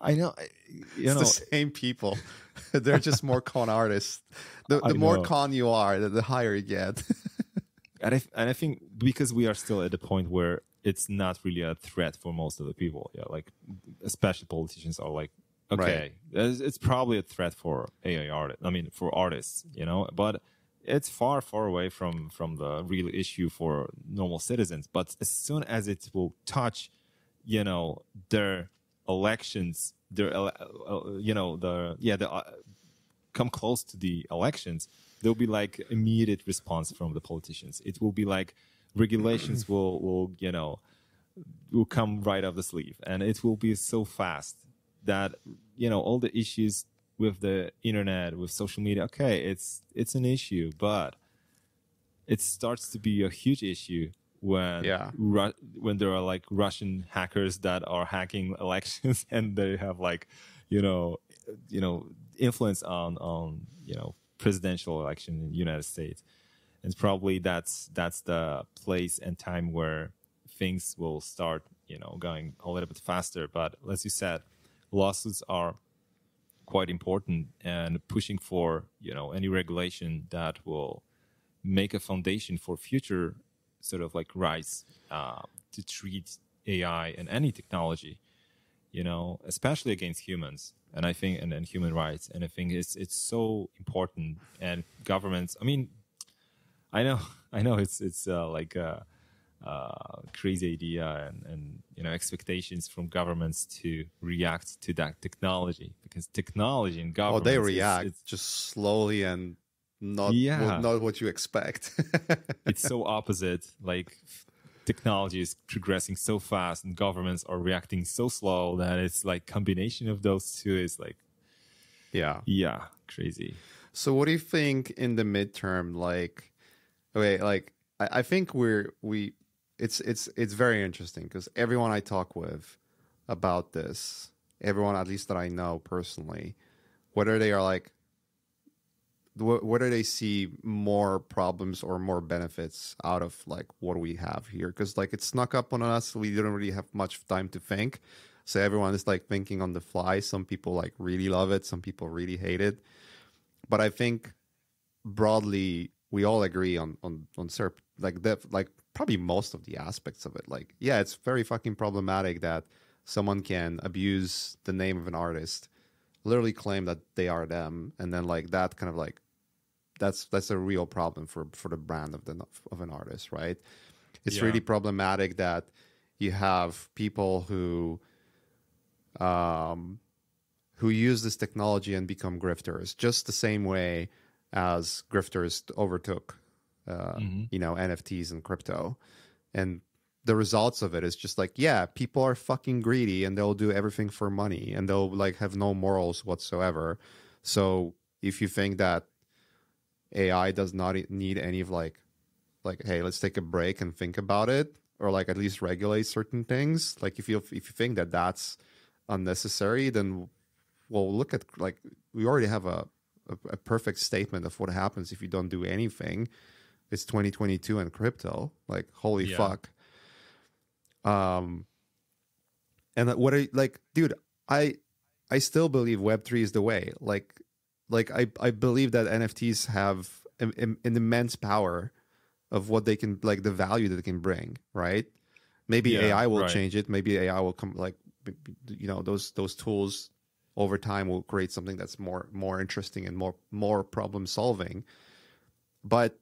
I know, you know, it's the same people. They're just more con artists. The more con you are, the higher you get. and I think because we are still at the point where it's not really a threat for most of the people. Yeah, like especially politicians are like, okay, right. It's probably a threat for AI artists. I mean, for artists, you know, but it's far away from the real issue for normal citizens. But as soon as it will touch, you know, their elections, you know, come close to the elections, there'll be like immediate response from the politicians. It will be like regulations will come right up the sleeve, and it will be so fast that you know all the issues with the internet, with social media. Okay, it's an issue, but it starts to be a huge issue. When there are like Russian hackers that are hacking elections and they have like, you know, influence on you know presidential election in the United States, and probably that's the place and time where things will start you know going a little bit faster. But as you said, lawsuits are quite important and pushing for you know any regulation that will make a foundation for future. Sort of like rights to treat AI and any technology, you know, especially against humans, and I think and human rights, and I think it's so important. And governments, I mean, I know it's like a crazy idea and you know expectations from governments to react to that technology, because technology and governments they react it's just slowly and. Not what you expect. It's so opposite. Like technology is progressing so fast, and governments are reacting so slow that it's like combination of those two is like, yeah, crazy. So, what do you think in the midterm? Like, okay, like I think it's very interesting because everyone I talk with about this, everyone at least that I know personally, whether they are like, whether they see more problems or more benefits out of like what we have here. Because like it snuck up on us. We didn't really have much time to think. So everyone is like thinking on the fly. Some people like really love it. Some people really hate it. But I think broadly, we all agree on SERP, like that, like probably most of the aspects of it. Like, yeah, it's very fucking problematic that someone can abuse the name of an artist, literally claim that they are them, and then like that kind of like that's a real problem for the brand of an artist, right? It's really problematic that you have people who use this technology and become grifters, just the same way as grifters overtook you know, NFTs and crypto. And the results of it is just like, yeah, people are fucking greedy and they'll do everything for money and they'll like have no morals whatsoever. So if you think that AI does not need any of like, hey, let's take a break and think about it, or like at least regulate certain things. Like if you think that that's unnecessary, then we'll look at like, we already have a perfect statement of what happens if you don't do anything. It's 2022 and crypto, like, holy fuck. And what are like, dude, I still believe Web3 is the way. Like I believe that NFTs have an immense power of what they can, like the value that they can bring. Right. Maybe AI will change it. Maybe AI will come, like, you know, those tools over time will create something that's more interesting and more problem solving. But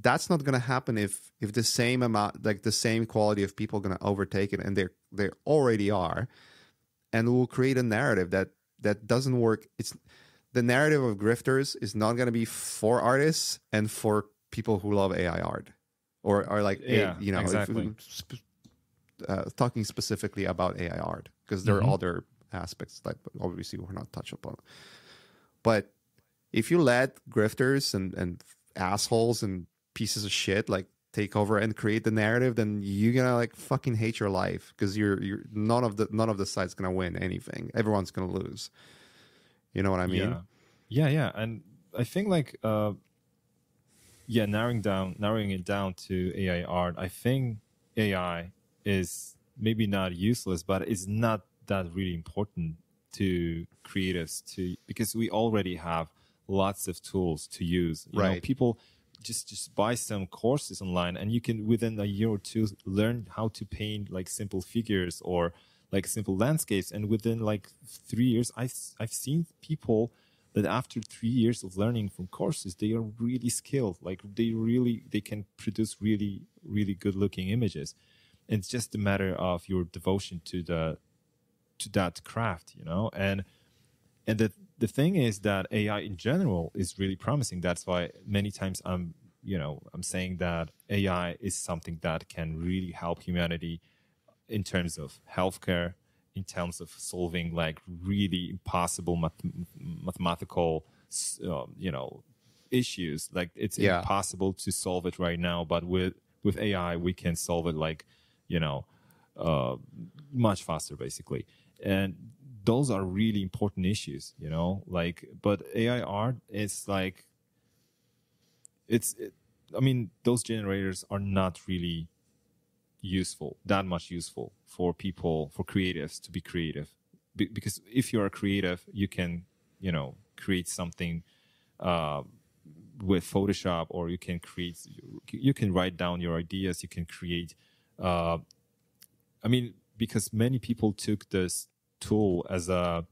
that's not going to happen if the same amount, like the same quality of people going to overtake it, and they already are, and we'll create a narrative that doesn't work. It's the narrative of grifters is not going to be for artists and for people who love AI art, or are like, you know, exactly. Talking specifically about AI art, because there are other aspects that obviously we're not touched upon. But if you let grifters and assholes and pieces of shit like take over and create the narrative, then you're gonna like fucking hate your life, because you're none of the side's gonna win anything. Everyone's gonna lose. You know what I mean? Yeah. And I think like narrowing it down to AI art, I think AI is maybe not useless, but it's not that really important to creatives, to because we already have lots of tools to use. You know, people just buy some courses online, and you can within a year or two learn how to paint like simple figures or like simple landscapes. And within like 3 years, I've seen people that after 3 years of learning from courses, they are really skilled. Like they can produce really, really good looking images. It's just a matter of your devotion to that craft, you know. And the thing is that AI in general is really promising. That's why many times I'm saying that AI is something that can really help humanity in terms of healthcare, in terms of solving like really impossible mathematical, issues. Like it's impossible to solve it right now, but with AI we can solve it like, much faster basically. And those are really important issues, you know, like, but AI art is like, those generators are not really that much useful for people, for creatives to be creative. Because if you are creative, you can, create something with Photoshop, or you can write down your ideas, you can create, because many people took this tool as a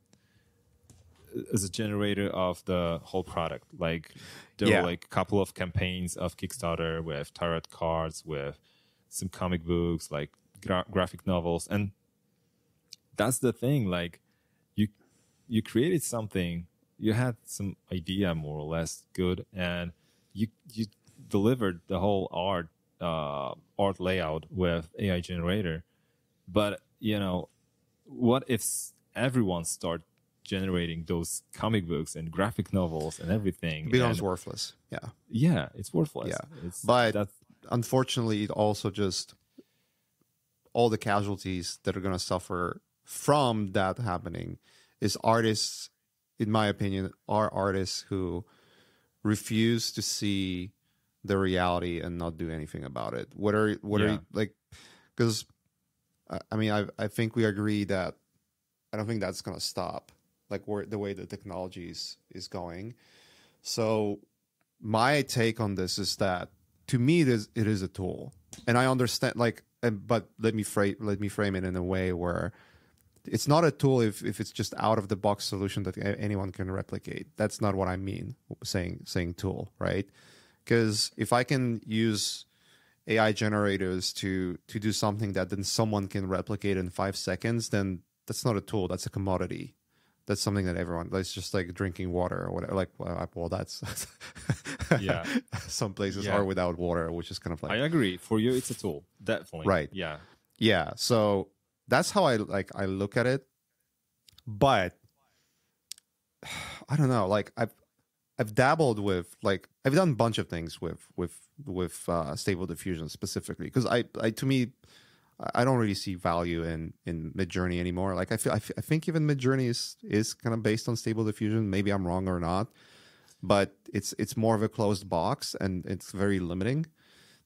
generator of the whole product. Like there were like a couple of campaigns of Kickstarter with tarot cards, with some comic books, like graphic novels. And that's the thing, like you created something, you had some idea more or less good, and you delivered the whole art layout with AI generator. But what if everyone start generating those comic books and graphic novels and everything? It becomes worthless. Yeah, it's worthless. Yeah, but unfortunately, it also just all the casualties that are going to suffer from that happening is artists, in my opinion, are artists who refuse to see the reality and not do anything about it. What are you, like, because I mean, I think we agree that I don't think that's going to stop, like the way the technology is going. So my take on this is that, to me, it is a tool, and I understand, like, but let me frame it in a way where it's not a tool if it's just out of the box solution that anyone can replicate. That's not what I mean saying tool, right? Because if I can use AI generators to do something that then someone can replicate in 5 seconds, then that's not a tool. That's a commodity. That's something that everyone, that's just like drinking water or whatever. Like, well, that's yeah. Some places are without water, which is kind of like, I agree. For you, it's a tool, definitely. Right. Yeah. Yeah. So that's how I look at it. But I don't know. Like, I've dabbled with, like, I've done a bunch of things with Stable Diffusion specifically, because to me I don't really see value in Midjourney anymore. Like, I think even Midjourney is kind of based on Stable Diffusion. Maybe I'm wrong or not, but it's more of a closed box, and it's very limiting,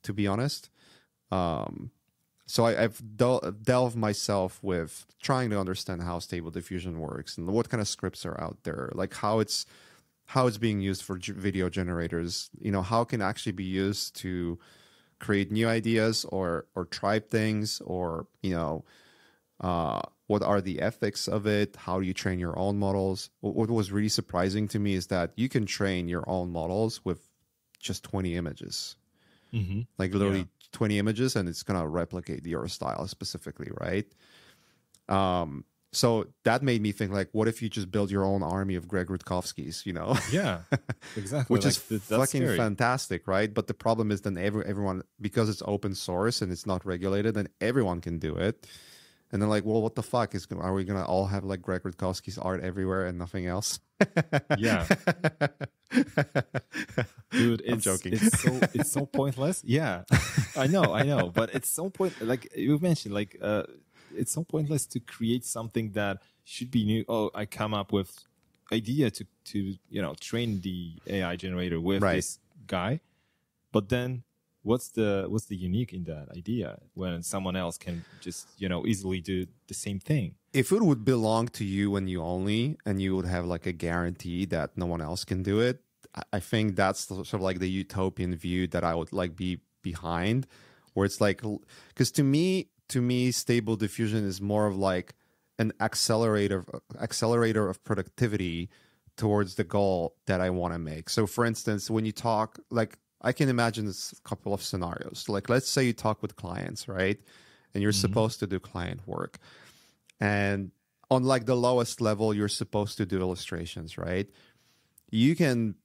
to be honest. So I've delved myself with trying to understand how Stable Diffusion works and what kind of scripts are out there, like how it's being used for video generators, you know, how it can actually be used to create new ideas or tribe things, or, you know, what are the ethics of it? How do you train your own models? What was really surprising to me is that you can train your own models with just 20 images, like literally 20 images, and it's going to replicate your style specifically, right? So that made me think, like, what if you just build your own army of Greg Rutkowskis, you know? Yeah, exactly. Which, like, is fucking scary. Fantastic, right? But the problem is then everyone, because it's open source and it's not regulated, then everyone can do it. And then, like, well, what the fuck? Are we going to all have, like, Greg Rutkowski's art everywhere and nothing else? Yeah. Dude, I'm joking. It's so pointless. Yeah, I know. But it's so pointless. Like you mentioned, like... it's so pointless to create something that should be new. Oh, I come up with idea to you know, train the AI generator with this guy, but then what's the unique in that idea when someone else can just, you know, easily do the same thing? If it would belong to you and you only, and you would have like a guarantee that no one else can do it, I think that's sort of like the utopian view that I would like be behind, where it's like, because to me, Stable Diffusion is more of like an accelerator of productivity towards the goal that I want to make. So, for instance, when you talk, like, I can imagine this couple of scenarios. Like, let's say you talk with clients, right? And you're supposed to do client work. And on, like, the lowest level, you're supposed to do illustrations, right? You can,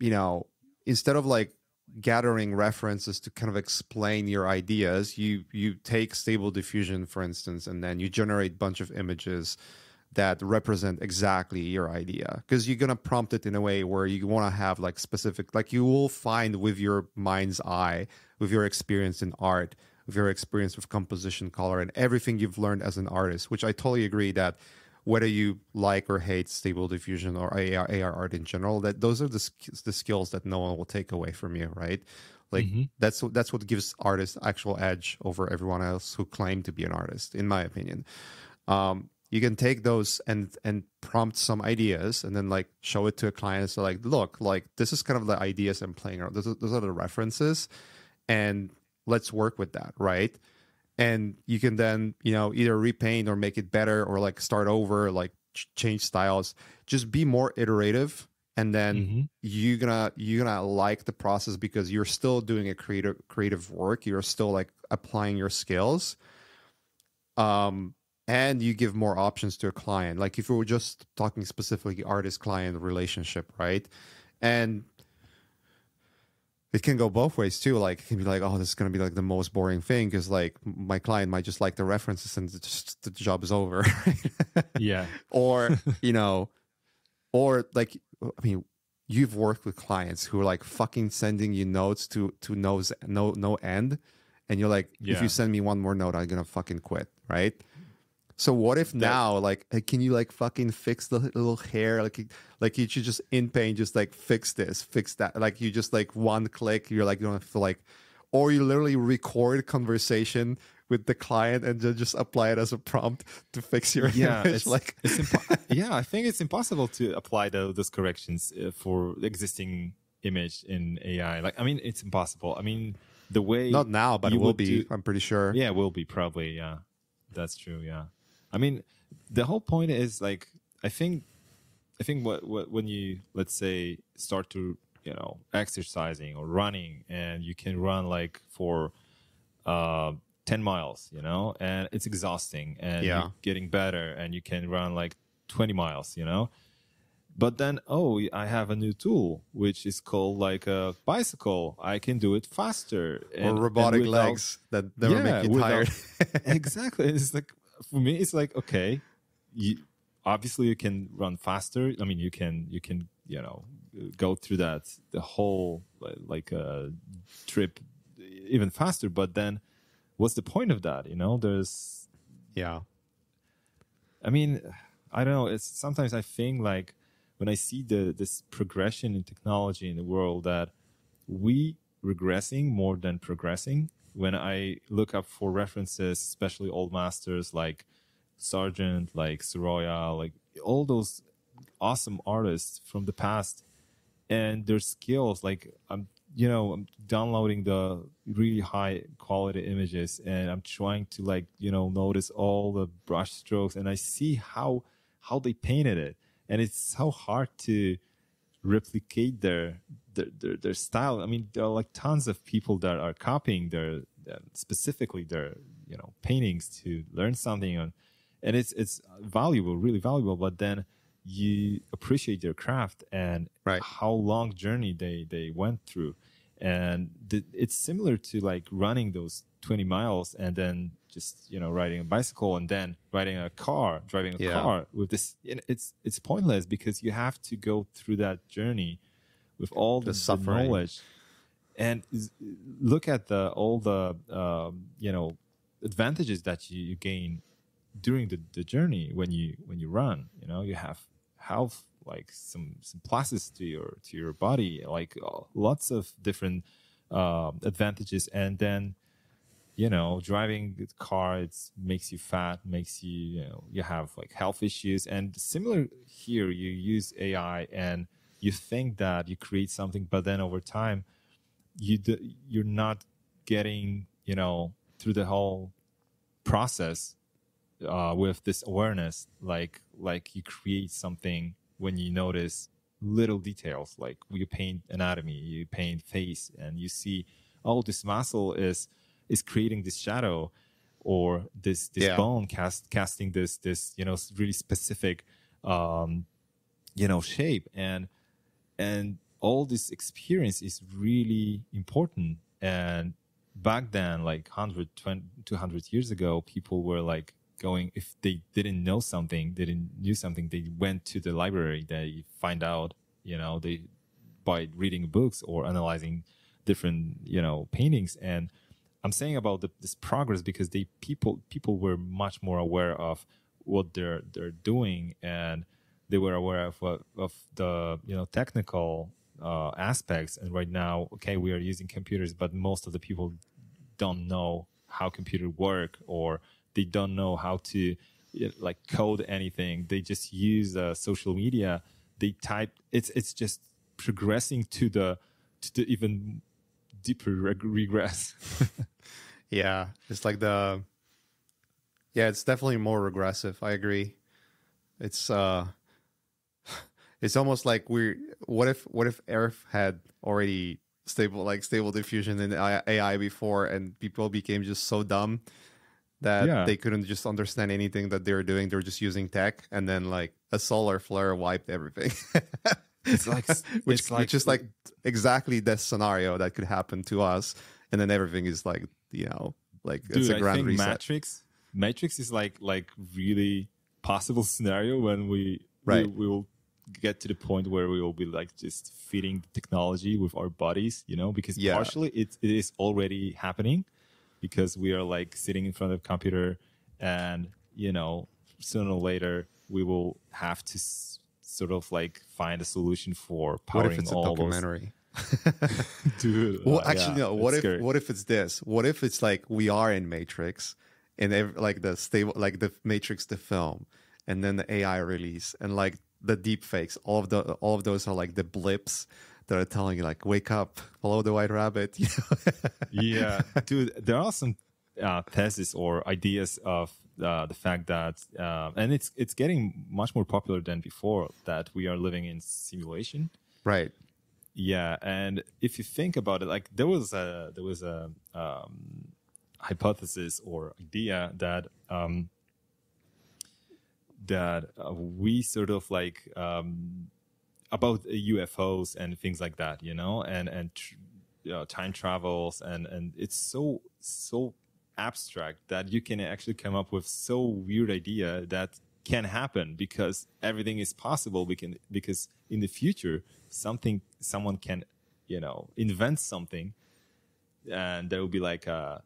you know, instead of like gathering references to kind of explain your ideas, you take Stable Diffusion, for instance, and then you generate a bunch of images that represent exactly your idea, because you're going to prompt it in a way where you want to have like specific, like, you will find with your mind's eye, with your experience in art, with your experience with composition, color, and everything you've learned as an artist, which I totally agree that whether you like or hate Stable Diffusion or AR art in general, that those are the skills that no one will take away from you, right? Like, that's what gives artists actual edge over everyone else who claim to be an artist, in my opinion. You can take those and prompt some ideas, and then like show it to a client. So like, look, like, this is kind of the ideas I'm playing around. Those are the references, and let's work with that, right? And you can then, you know, either repaint or make it better, or like start over, like change styles. Just be more iterative, and then you're gonna like the process, because you're still doing a creative work. You're still like applying your skills, and you give more options to a client. Like if we were just talking specifically artist-client relationship, right? And it can go both ways too. Like it can be like, oh, this is going to be like the most boring thing, because like my client might just like the references and just, the job is over. Yeah. Or, you know, or like, I mean, you've worked with clients who are like fucking sending you notes to no end. And you're like, if you send me one more note, I'm going to fucking quit. Right. So what if now, like, can you like fucking fix the little hair? Like you should just in Paint, just like fix this, fix that. Like you just like one click, you're like, you don't have to like, or you literally record a conversation with the client and then just apply it as a prompt to fix your image. It's, like, I think it's impossible to apply those corrections for the existing image in AI. Like, I mean, it's impossible. I mean, the way not now, but it will be. I'm pretty sure. Yeah, it will be probably. Yeah, that's true. Yeah. I mean, the whole point is like, I think what when you, let's say, start to, you know, exercising or running, and you can run like for 10 miles, you know, and it's exhausting and you're getting better, and you can run like 20 miles, you know, but then, oh, I have a new tool, which is called like a bicycle. I can do it faster. Or robotic legs that never make you tired. Exactly. It's like, for me, it's like, okay, obviously you can run faster. I mean, you can, you know, go through the whole like trip even faster. But then, what's the point of that? You know, there's, I mean, I don't know. It's sometimes I think like when I see this progression in technology in the world that we regressing more than progressing. When I look up for references, especially old masters like Sargent, like Soroya, like all those awesome artists from the past and their skills, like I'm downloading the really high quality images and I'm trying to like, you know, notice all the brush strokes and I see how they painted it. And it's so hard to replicate their style. I mean, there are like tons of people that are copying specifically their you know, paintings to learn something on, and it's valuable, really valuable. But then you appreciate their craft and how long journey they went through, and it's similar to like running those 20 miles and then just, you know, riding a bicycle and then riding a car, driving a car with this. It's pointless because you have to go through that journey with all the knowledge, and look at all the you know, advantages that you gain during the journey when you run. You know, you have health, like some pluses to your body, like lots of different advantages, and then, you know, driving the car, it makes you fat, makes you, you know, you have like health issues. And similar here, you use AI and you think that you create something, but then over time, you're not getting, you know, through the whole process with this awareness, like you create something when you notice little details, like you paint anatomy, you paint face, and you see, oh, this muscle is creating this shadow, or this bone casting this you know, really specific you know, shape, and all this experience is really important. And back then, like 200 years ago, people were like going, if they didn't know something, they went to the library, they find out, you know, they by reading books or analyzing different, you know, paintings. And I'm saying about this progress because people were much more aware of what they're doing, and they were aware of the, you know, technical aspects. And right now, okay, we are using computers, but most of the people don't know how computers work, or they don't know how to, you know, like code anything. They just use social media. They type. It's just progressing to the even deeper regress. Yeah, it's like it's definitely more regressive. I agree. It's almost like what if Earth had already stable diffusion and AI before, and people became just so dumb that they couldn't just understand anything that they were doing. They were just using tech, and then like a solar flare wiped everything. It's like which is like exactly the scenario that could happen to us, and then everything is like, you know, like, dude, it's a grand reset. Matrix is like really possible scenario when we will get to the point where we will be like just feeding technology with our bodies, you know, because partially it is already happening, because we are like sitting in front of a computer and you know, sooner or later we will have to sort of like find a solution for powering all those. What if it's a documentary? Dude, well, actually, no. What if it's this? What if it's like we are in Matrix, and like the stable, like the Matrix, the film, and then the AI release, and like the deep fakes. All of those are like the blips that are telling you, like, wake up, follow the white rabbit. You know? Yeah, dude, there are some theses or ideas of the fact that, and it's getting much more popular than before, that we are living in simulation, right? Yeah, and if you think about it, like there was a hypothesis or idea that we sort of like about UFOs and things like that, you know, and time travels, and it's so abstract that you can actually come up with so weird idea that can happen, because everything is possible. Because in the future, someone can, you know, invent something, and there will be like a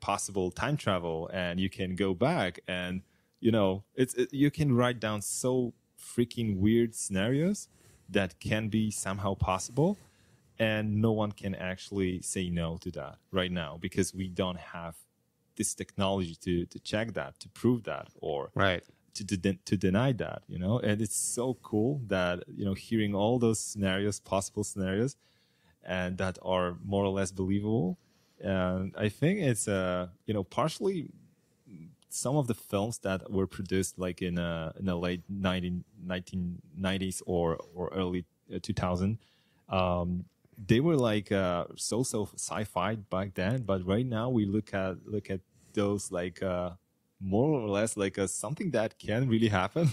possible time travel, and you can go back, and you know, you can write down so freaking weird scenarios that can be somehow possible, and no one can actually say no to that right now, because we don't have this technology to check that, to prove that, or right to deny that, you know. And it's so cool that, you know, hearing all those scenarios, possible scenarios, and that are more or less believable. And I think it's you know, partially some of the films that were produced like in the late 1990s or early 2000, they were like so sci-fi back then, but right now we look at those like more or less like something that can really happen.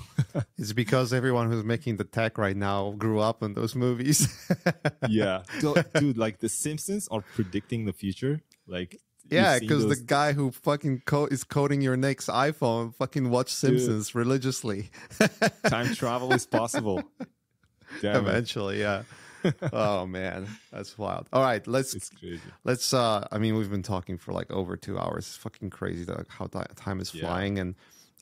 It's because everyone who's making the tech right now grew up in those movies. Yeah. Dude, like the Simpsons are predicting the future. Like, yeah, because the guy who fucking is coding your next iPhone fucking watched Simpsons religiously. Time travel is possible. Damn eventually, yeah. Oh man, that's wild. All right, let's I mean, we've been talking for like over 2 hours. It's fucking crazy how time is flying, and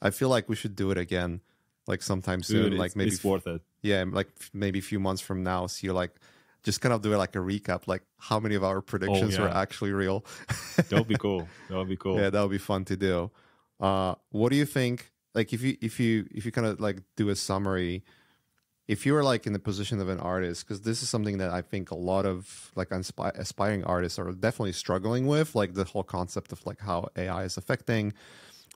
I feel like we should do it again, like sometime soon. Dude, like maybe it's worth it. Yeah, like maybe a few months from now. So you like just kind of do like a recap, like how many of our predictions were actually real. That'll be cool. That'll be cool. Yeah, that'll be fun to do. What do you think? Like if you kind of like do a summary. If you were like in the position of an artist, because this is something that I think a lot of like aspiring artists are definitely struggling with, like the whole concept of like how AI is affecting,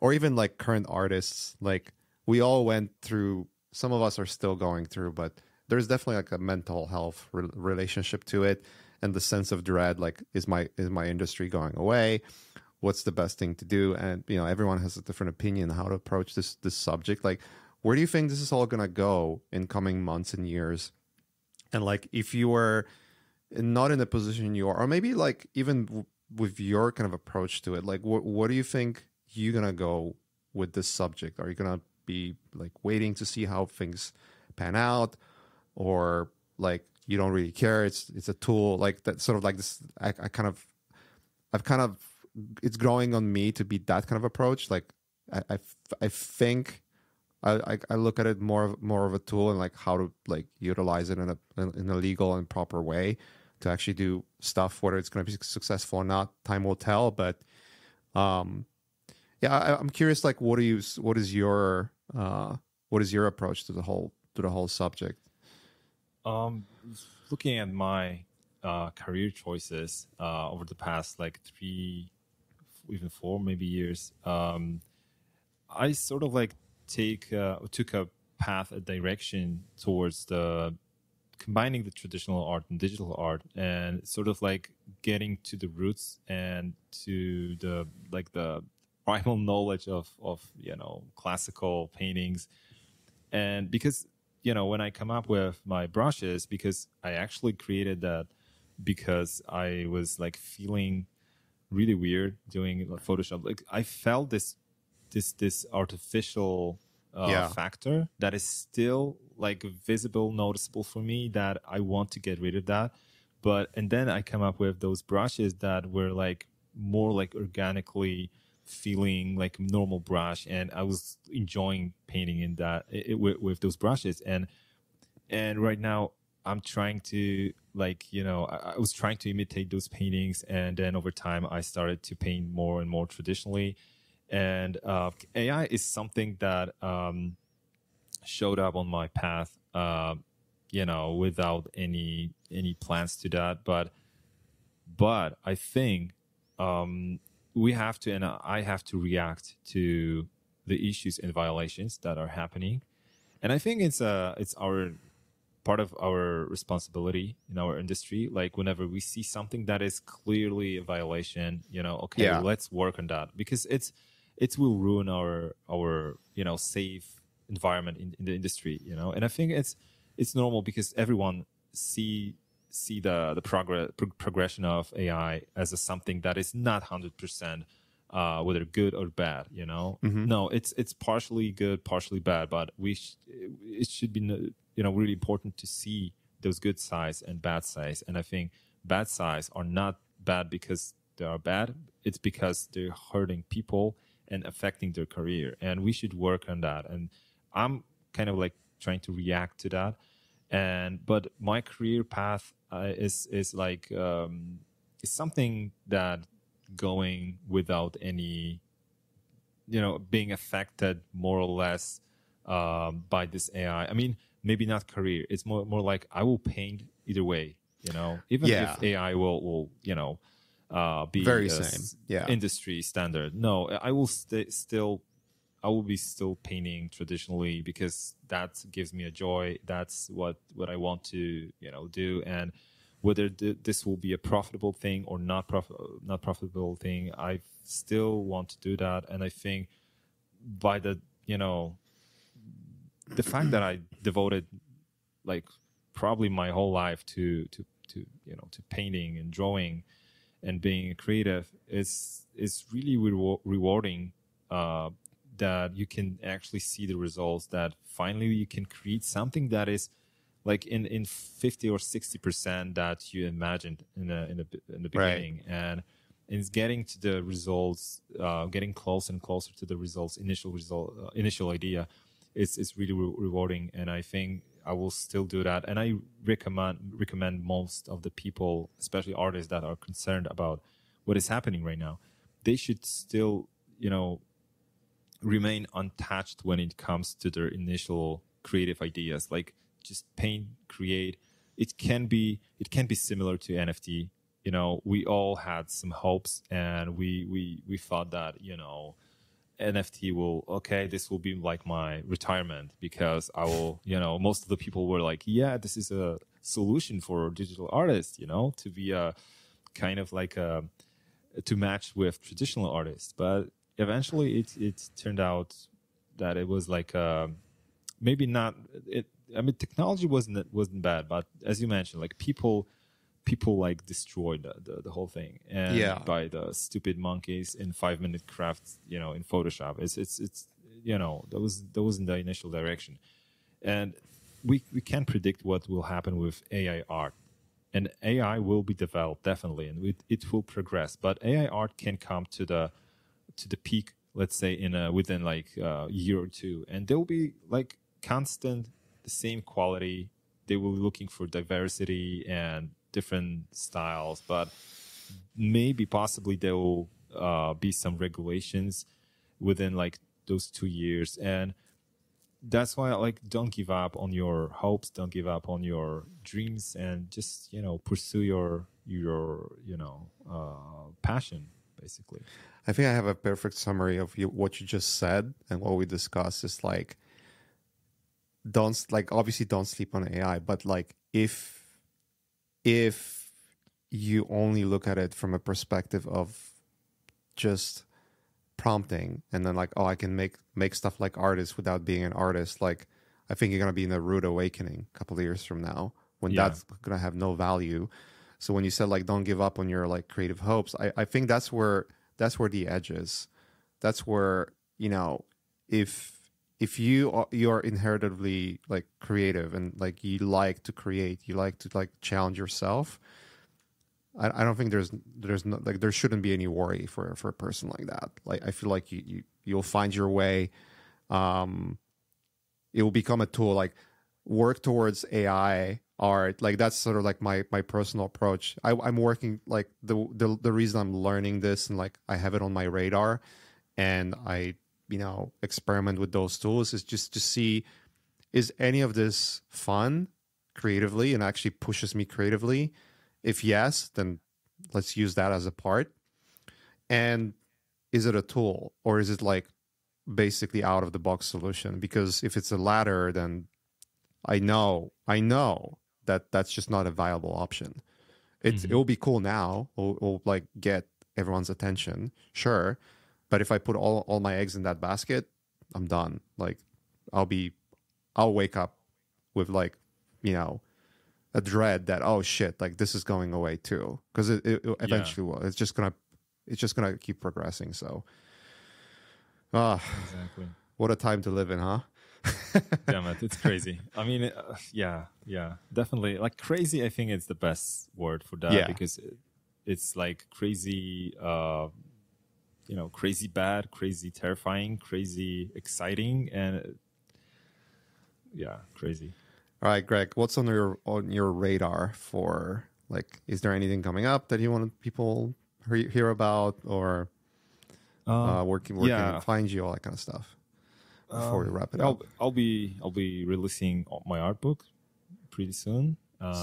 or even like current artists, like we all went through, some of us are still going through, but there's definitely like a mental health relationship to it, and the sense of dread, like is my industry going away? What's the best thing to do? And you know, everyone has a different opinion on how to approach this subject. Like, where do you think this is all going to go in coming months and years? And like, if you were not in the position you are, or maybe like even with your kind of approach to it, like what do you think you're going to go with this subject? Are you going to be like waiting to see how things pan out, or like you don't really care? It's a tool, like that sort of like this. I've kind of it's growing on me to be that kind of approach. Like I think. I look at it more of a tool, and like how to like utilize it in a legal and proper way to actually do stuff. Whether it's going to be successful or not, time will tell. But yeah, I'm curious. Like, what is your approach to the whole subject? Looking at my career choices over the past like 3, even 4 maybe years, I sort of like took a path, a direction towards the combining the traditional art and digital art, and sort of like getting to the roots and to the like the primal knowledge of you know, classical paintings. And because, you know, when I come up with my brushes, because I actually created that because I was like feeling really weird doing like Photoshop. Like I felt this artificial factor that is still like visible, noticeable for me, that I want to get rid of that. But and then I come up with those brushes that were like more like organically feeling like normal brush, and I was enjoying painting in that with those brushes. And right now I'm trying to, like, you know, I was trying to imitate those paintings, and then over time I started to paint more and more traditionally. And AI is something that showed up on my path, you know, without any plans to that. But I think we have to, and I have to react to the issues and violations that are happening. And I think it's our part of our responsibility in our industry. Like, whenever we see something that is clearly a violation, you know, okay, yeah, let's work on that, because it will ruin our you know, safe environment in the industry, you know. And I think it's normal, because everyone see the progression of AI as a something that is not 100% whether good or bad, you know. Mm-hmm. No, it's partially good, partially bad, but it should be, you know, really important to see those good sides and bad sides. And I think bad sides are not bad because they are bad. It's because they're hurting people and affecting their career, and we should work on that. And I'm kind of like trying to react to that. But my career path is like is something that going without any, you know, being affected more or less by this AI. I mean, maybe not career. It's more like I will paint either way, you know, even yeah, if AI will you know, be very same yeah, industry standard. No, I will still painting traditionally, because that gives me a joy. That's what I want to, you know, do. And whether this will be a profitable thing or not profitable thing, I still want to do that. And I think by the, you know, the fact that I devoted like probably my whole life to you know, to painting and drawing and being creative, it's really rewarding. That you can actually see the results, that finally you can create something that is like in 50 or 60% that you imagined in the beginning. Right. And it's getting to the results, getting closer and closer to the results, initial idea. It's really rewarding. And I think I will still do that. And I recommend most of the people, especially artists that are concerned about what is happening right now, they should still, you know, remain untouched when it comes to their initial creative ideas. Like, just paint, create. It can be similar to NFT. You know, we all had some hopes, and we thought that, you know, NFT this will be like my retirement, because I will, you know, most of the people were like, yeah, this is a solution for digital artists, you know, to be a kind of like to match with traditional artists. But eventually it turned out that it was like maybe not it. I mean, technology wasn't bad, but as you mentioned, like people like destroyed the whole thing, and yeah, by the stupid monkeys in 5-minute crafts, you know, in Photoshop. It's you know, that wasn't the initial direction. And we can't predict what will happen with AI art, and AI will be developed definitely, and it will progress. But AI art can come to the peak, let's say, within like a year or two, and there will be like constant the same quality. They will be looking for diversity and different styles, but maybe possibly there will be some regulations within like those 2 years. And that's why, like, don't give up on your hopes, don't give up on your dreams, and just, you know, pursue your you know, passion, basically. I think I have a perfect summary of what you just said and what we discussed. Is like, obviously don't sleep on AI, but like if you only look at it from a perspective of just prompting, and then like, oh, I can make stuff like artists without being an artist, like, I think you're going to be in a rude awakening a couple of years from now, when yeah, that's going to have no value. So when you said like, don't give up on your like creative hopes, I think that's where the edge is. That's where, you know, if you're inherently like creative, and like you like to create, you like to like challenge yourself, I don't think there shouldn't be any worry for a person like that. Like, I feel like you'll find your way. It will become a tool. Like, work towards AI art. Like, that's sort of like my personal approach. I'm working, like, the reason I'm learning this and like I have it on my radar, and I experiment with those tools is just to see, is any of this fun creatively and actually pushes me creatively? If yes, then let's use that as a part. And is it a tool, or is it like basically out of the box solution? Because if it's a latter, then I know that that's just not a viable option. It will be cool now, or like get everyone's attention, sure. But if I put all my eggs in that basket, I'm done. Like, I'll wake up with like, a dread that, oh shit, like this is going away too, because it eventually will. It's just gonna keep progressing. So, exactly. What a time to live in, huh? Damn it, it's crazy. I mean, yeah, definitely. Like, crazy, I think it's the best word for that, because it's like crazy. Crazy bad, crazy terrifying, crazy exciting, and crazy. All right, Greg, what's on your radar for, like, is there anything coming up that you want people hear about, or find you, all that kind of stuff? Before we wrap it up, I'll be releasing my art book pretty soon.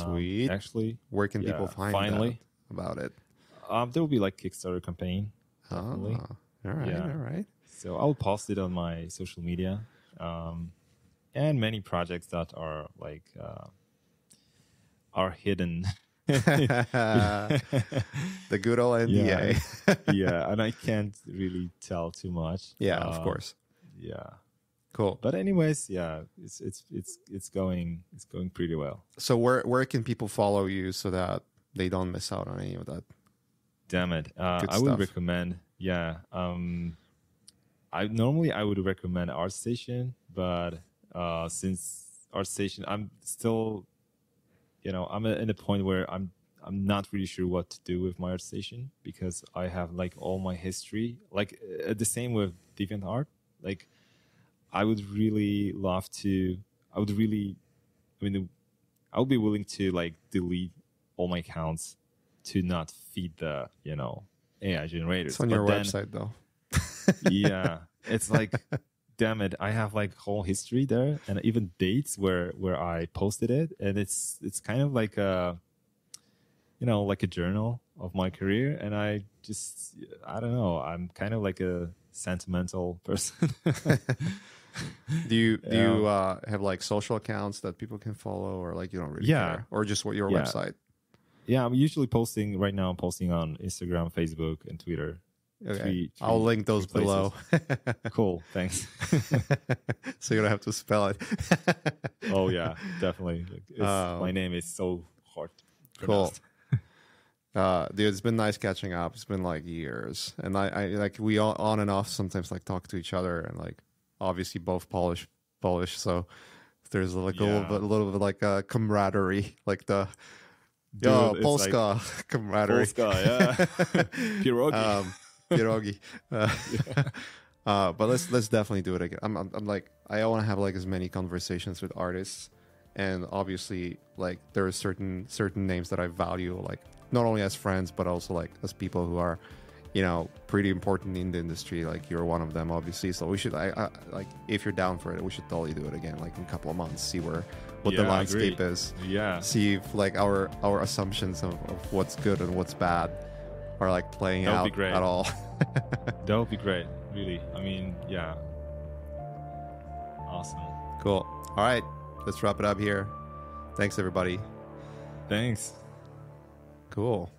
Sweet. Actually, where can people find out about it? There will be like Kickstarter campaign. Definitely. Oh, all right. So I'll post it on my social media. And many projects that are like are hidden. The good old NDA. Yeah, and I can't really tell too much. Yeah, of course. Yeah, cool. But anyways, yeah, it's going pretty well. So where can people follow you so that they don't miss out on any of that? Damn it! I would recommend. Yeah, I would recommend ArtStation, but. Since ArtStation, I'm still, I'm in a point where I'm not really sure what to do with my ArtStation, because I have like all my history, like the same with DeviantArt. Like, I would be willing to like delete all my accounts to not feed the, AI generators. It's on your website though. Yeah. It's like... Damn it! I have like whole history there, and even dates where I posted it, and it's kind of like a, like a journal of my career, and I don't know. I'm kind of like a sentimental person. Do you have like social accounts that people can follow, or like you don't really care, or just what your website? Yeah, I'm usually posting right now. I'm posting on Instagram, Facebook, and Twitter. Okay. I'll link those below. Cool, thanks. So you don't have to spell it. Oh yeah, definitely. My name is so hard to pronounce. Cool. Dude, it's been nice catching up. It's been like years, and I like we all on and off sometimes like talk to each other, and like obviously both Polish, so there's like a little bit like a camaraderie, like the Polska like camaraderie. Polska, yeah. Pierogi. Pierogi. But let's definitely do it again. I'm like, I want to have like as many conversations with artists, and obviously like there are certain names that I value, like not only as friends but also like as people who are, pretty important in the industry. Like you're one of them, obviously. So we should, like, if you're down for it, we should totally do it again, like in a couple of months. See what the landscape is. Yeah. See if like our assumptions of what's good and what's bad are like playing out at all. That would be great, really. I mean, yeah. Awesome. Cool. All right, let's wrap it up here. Thanks, everybody. Thanks. Cool.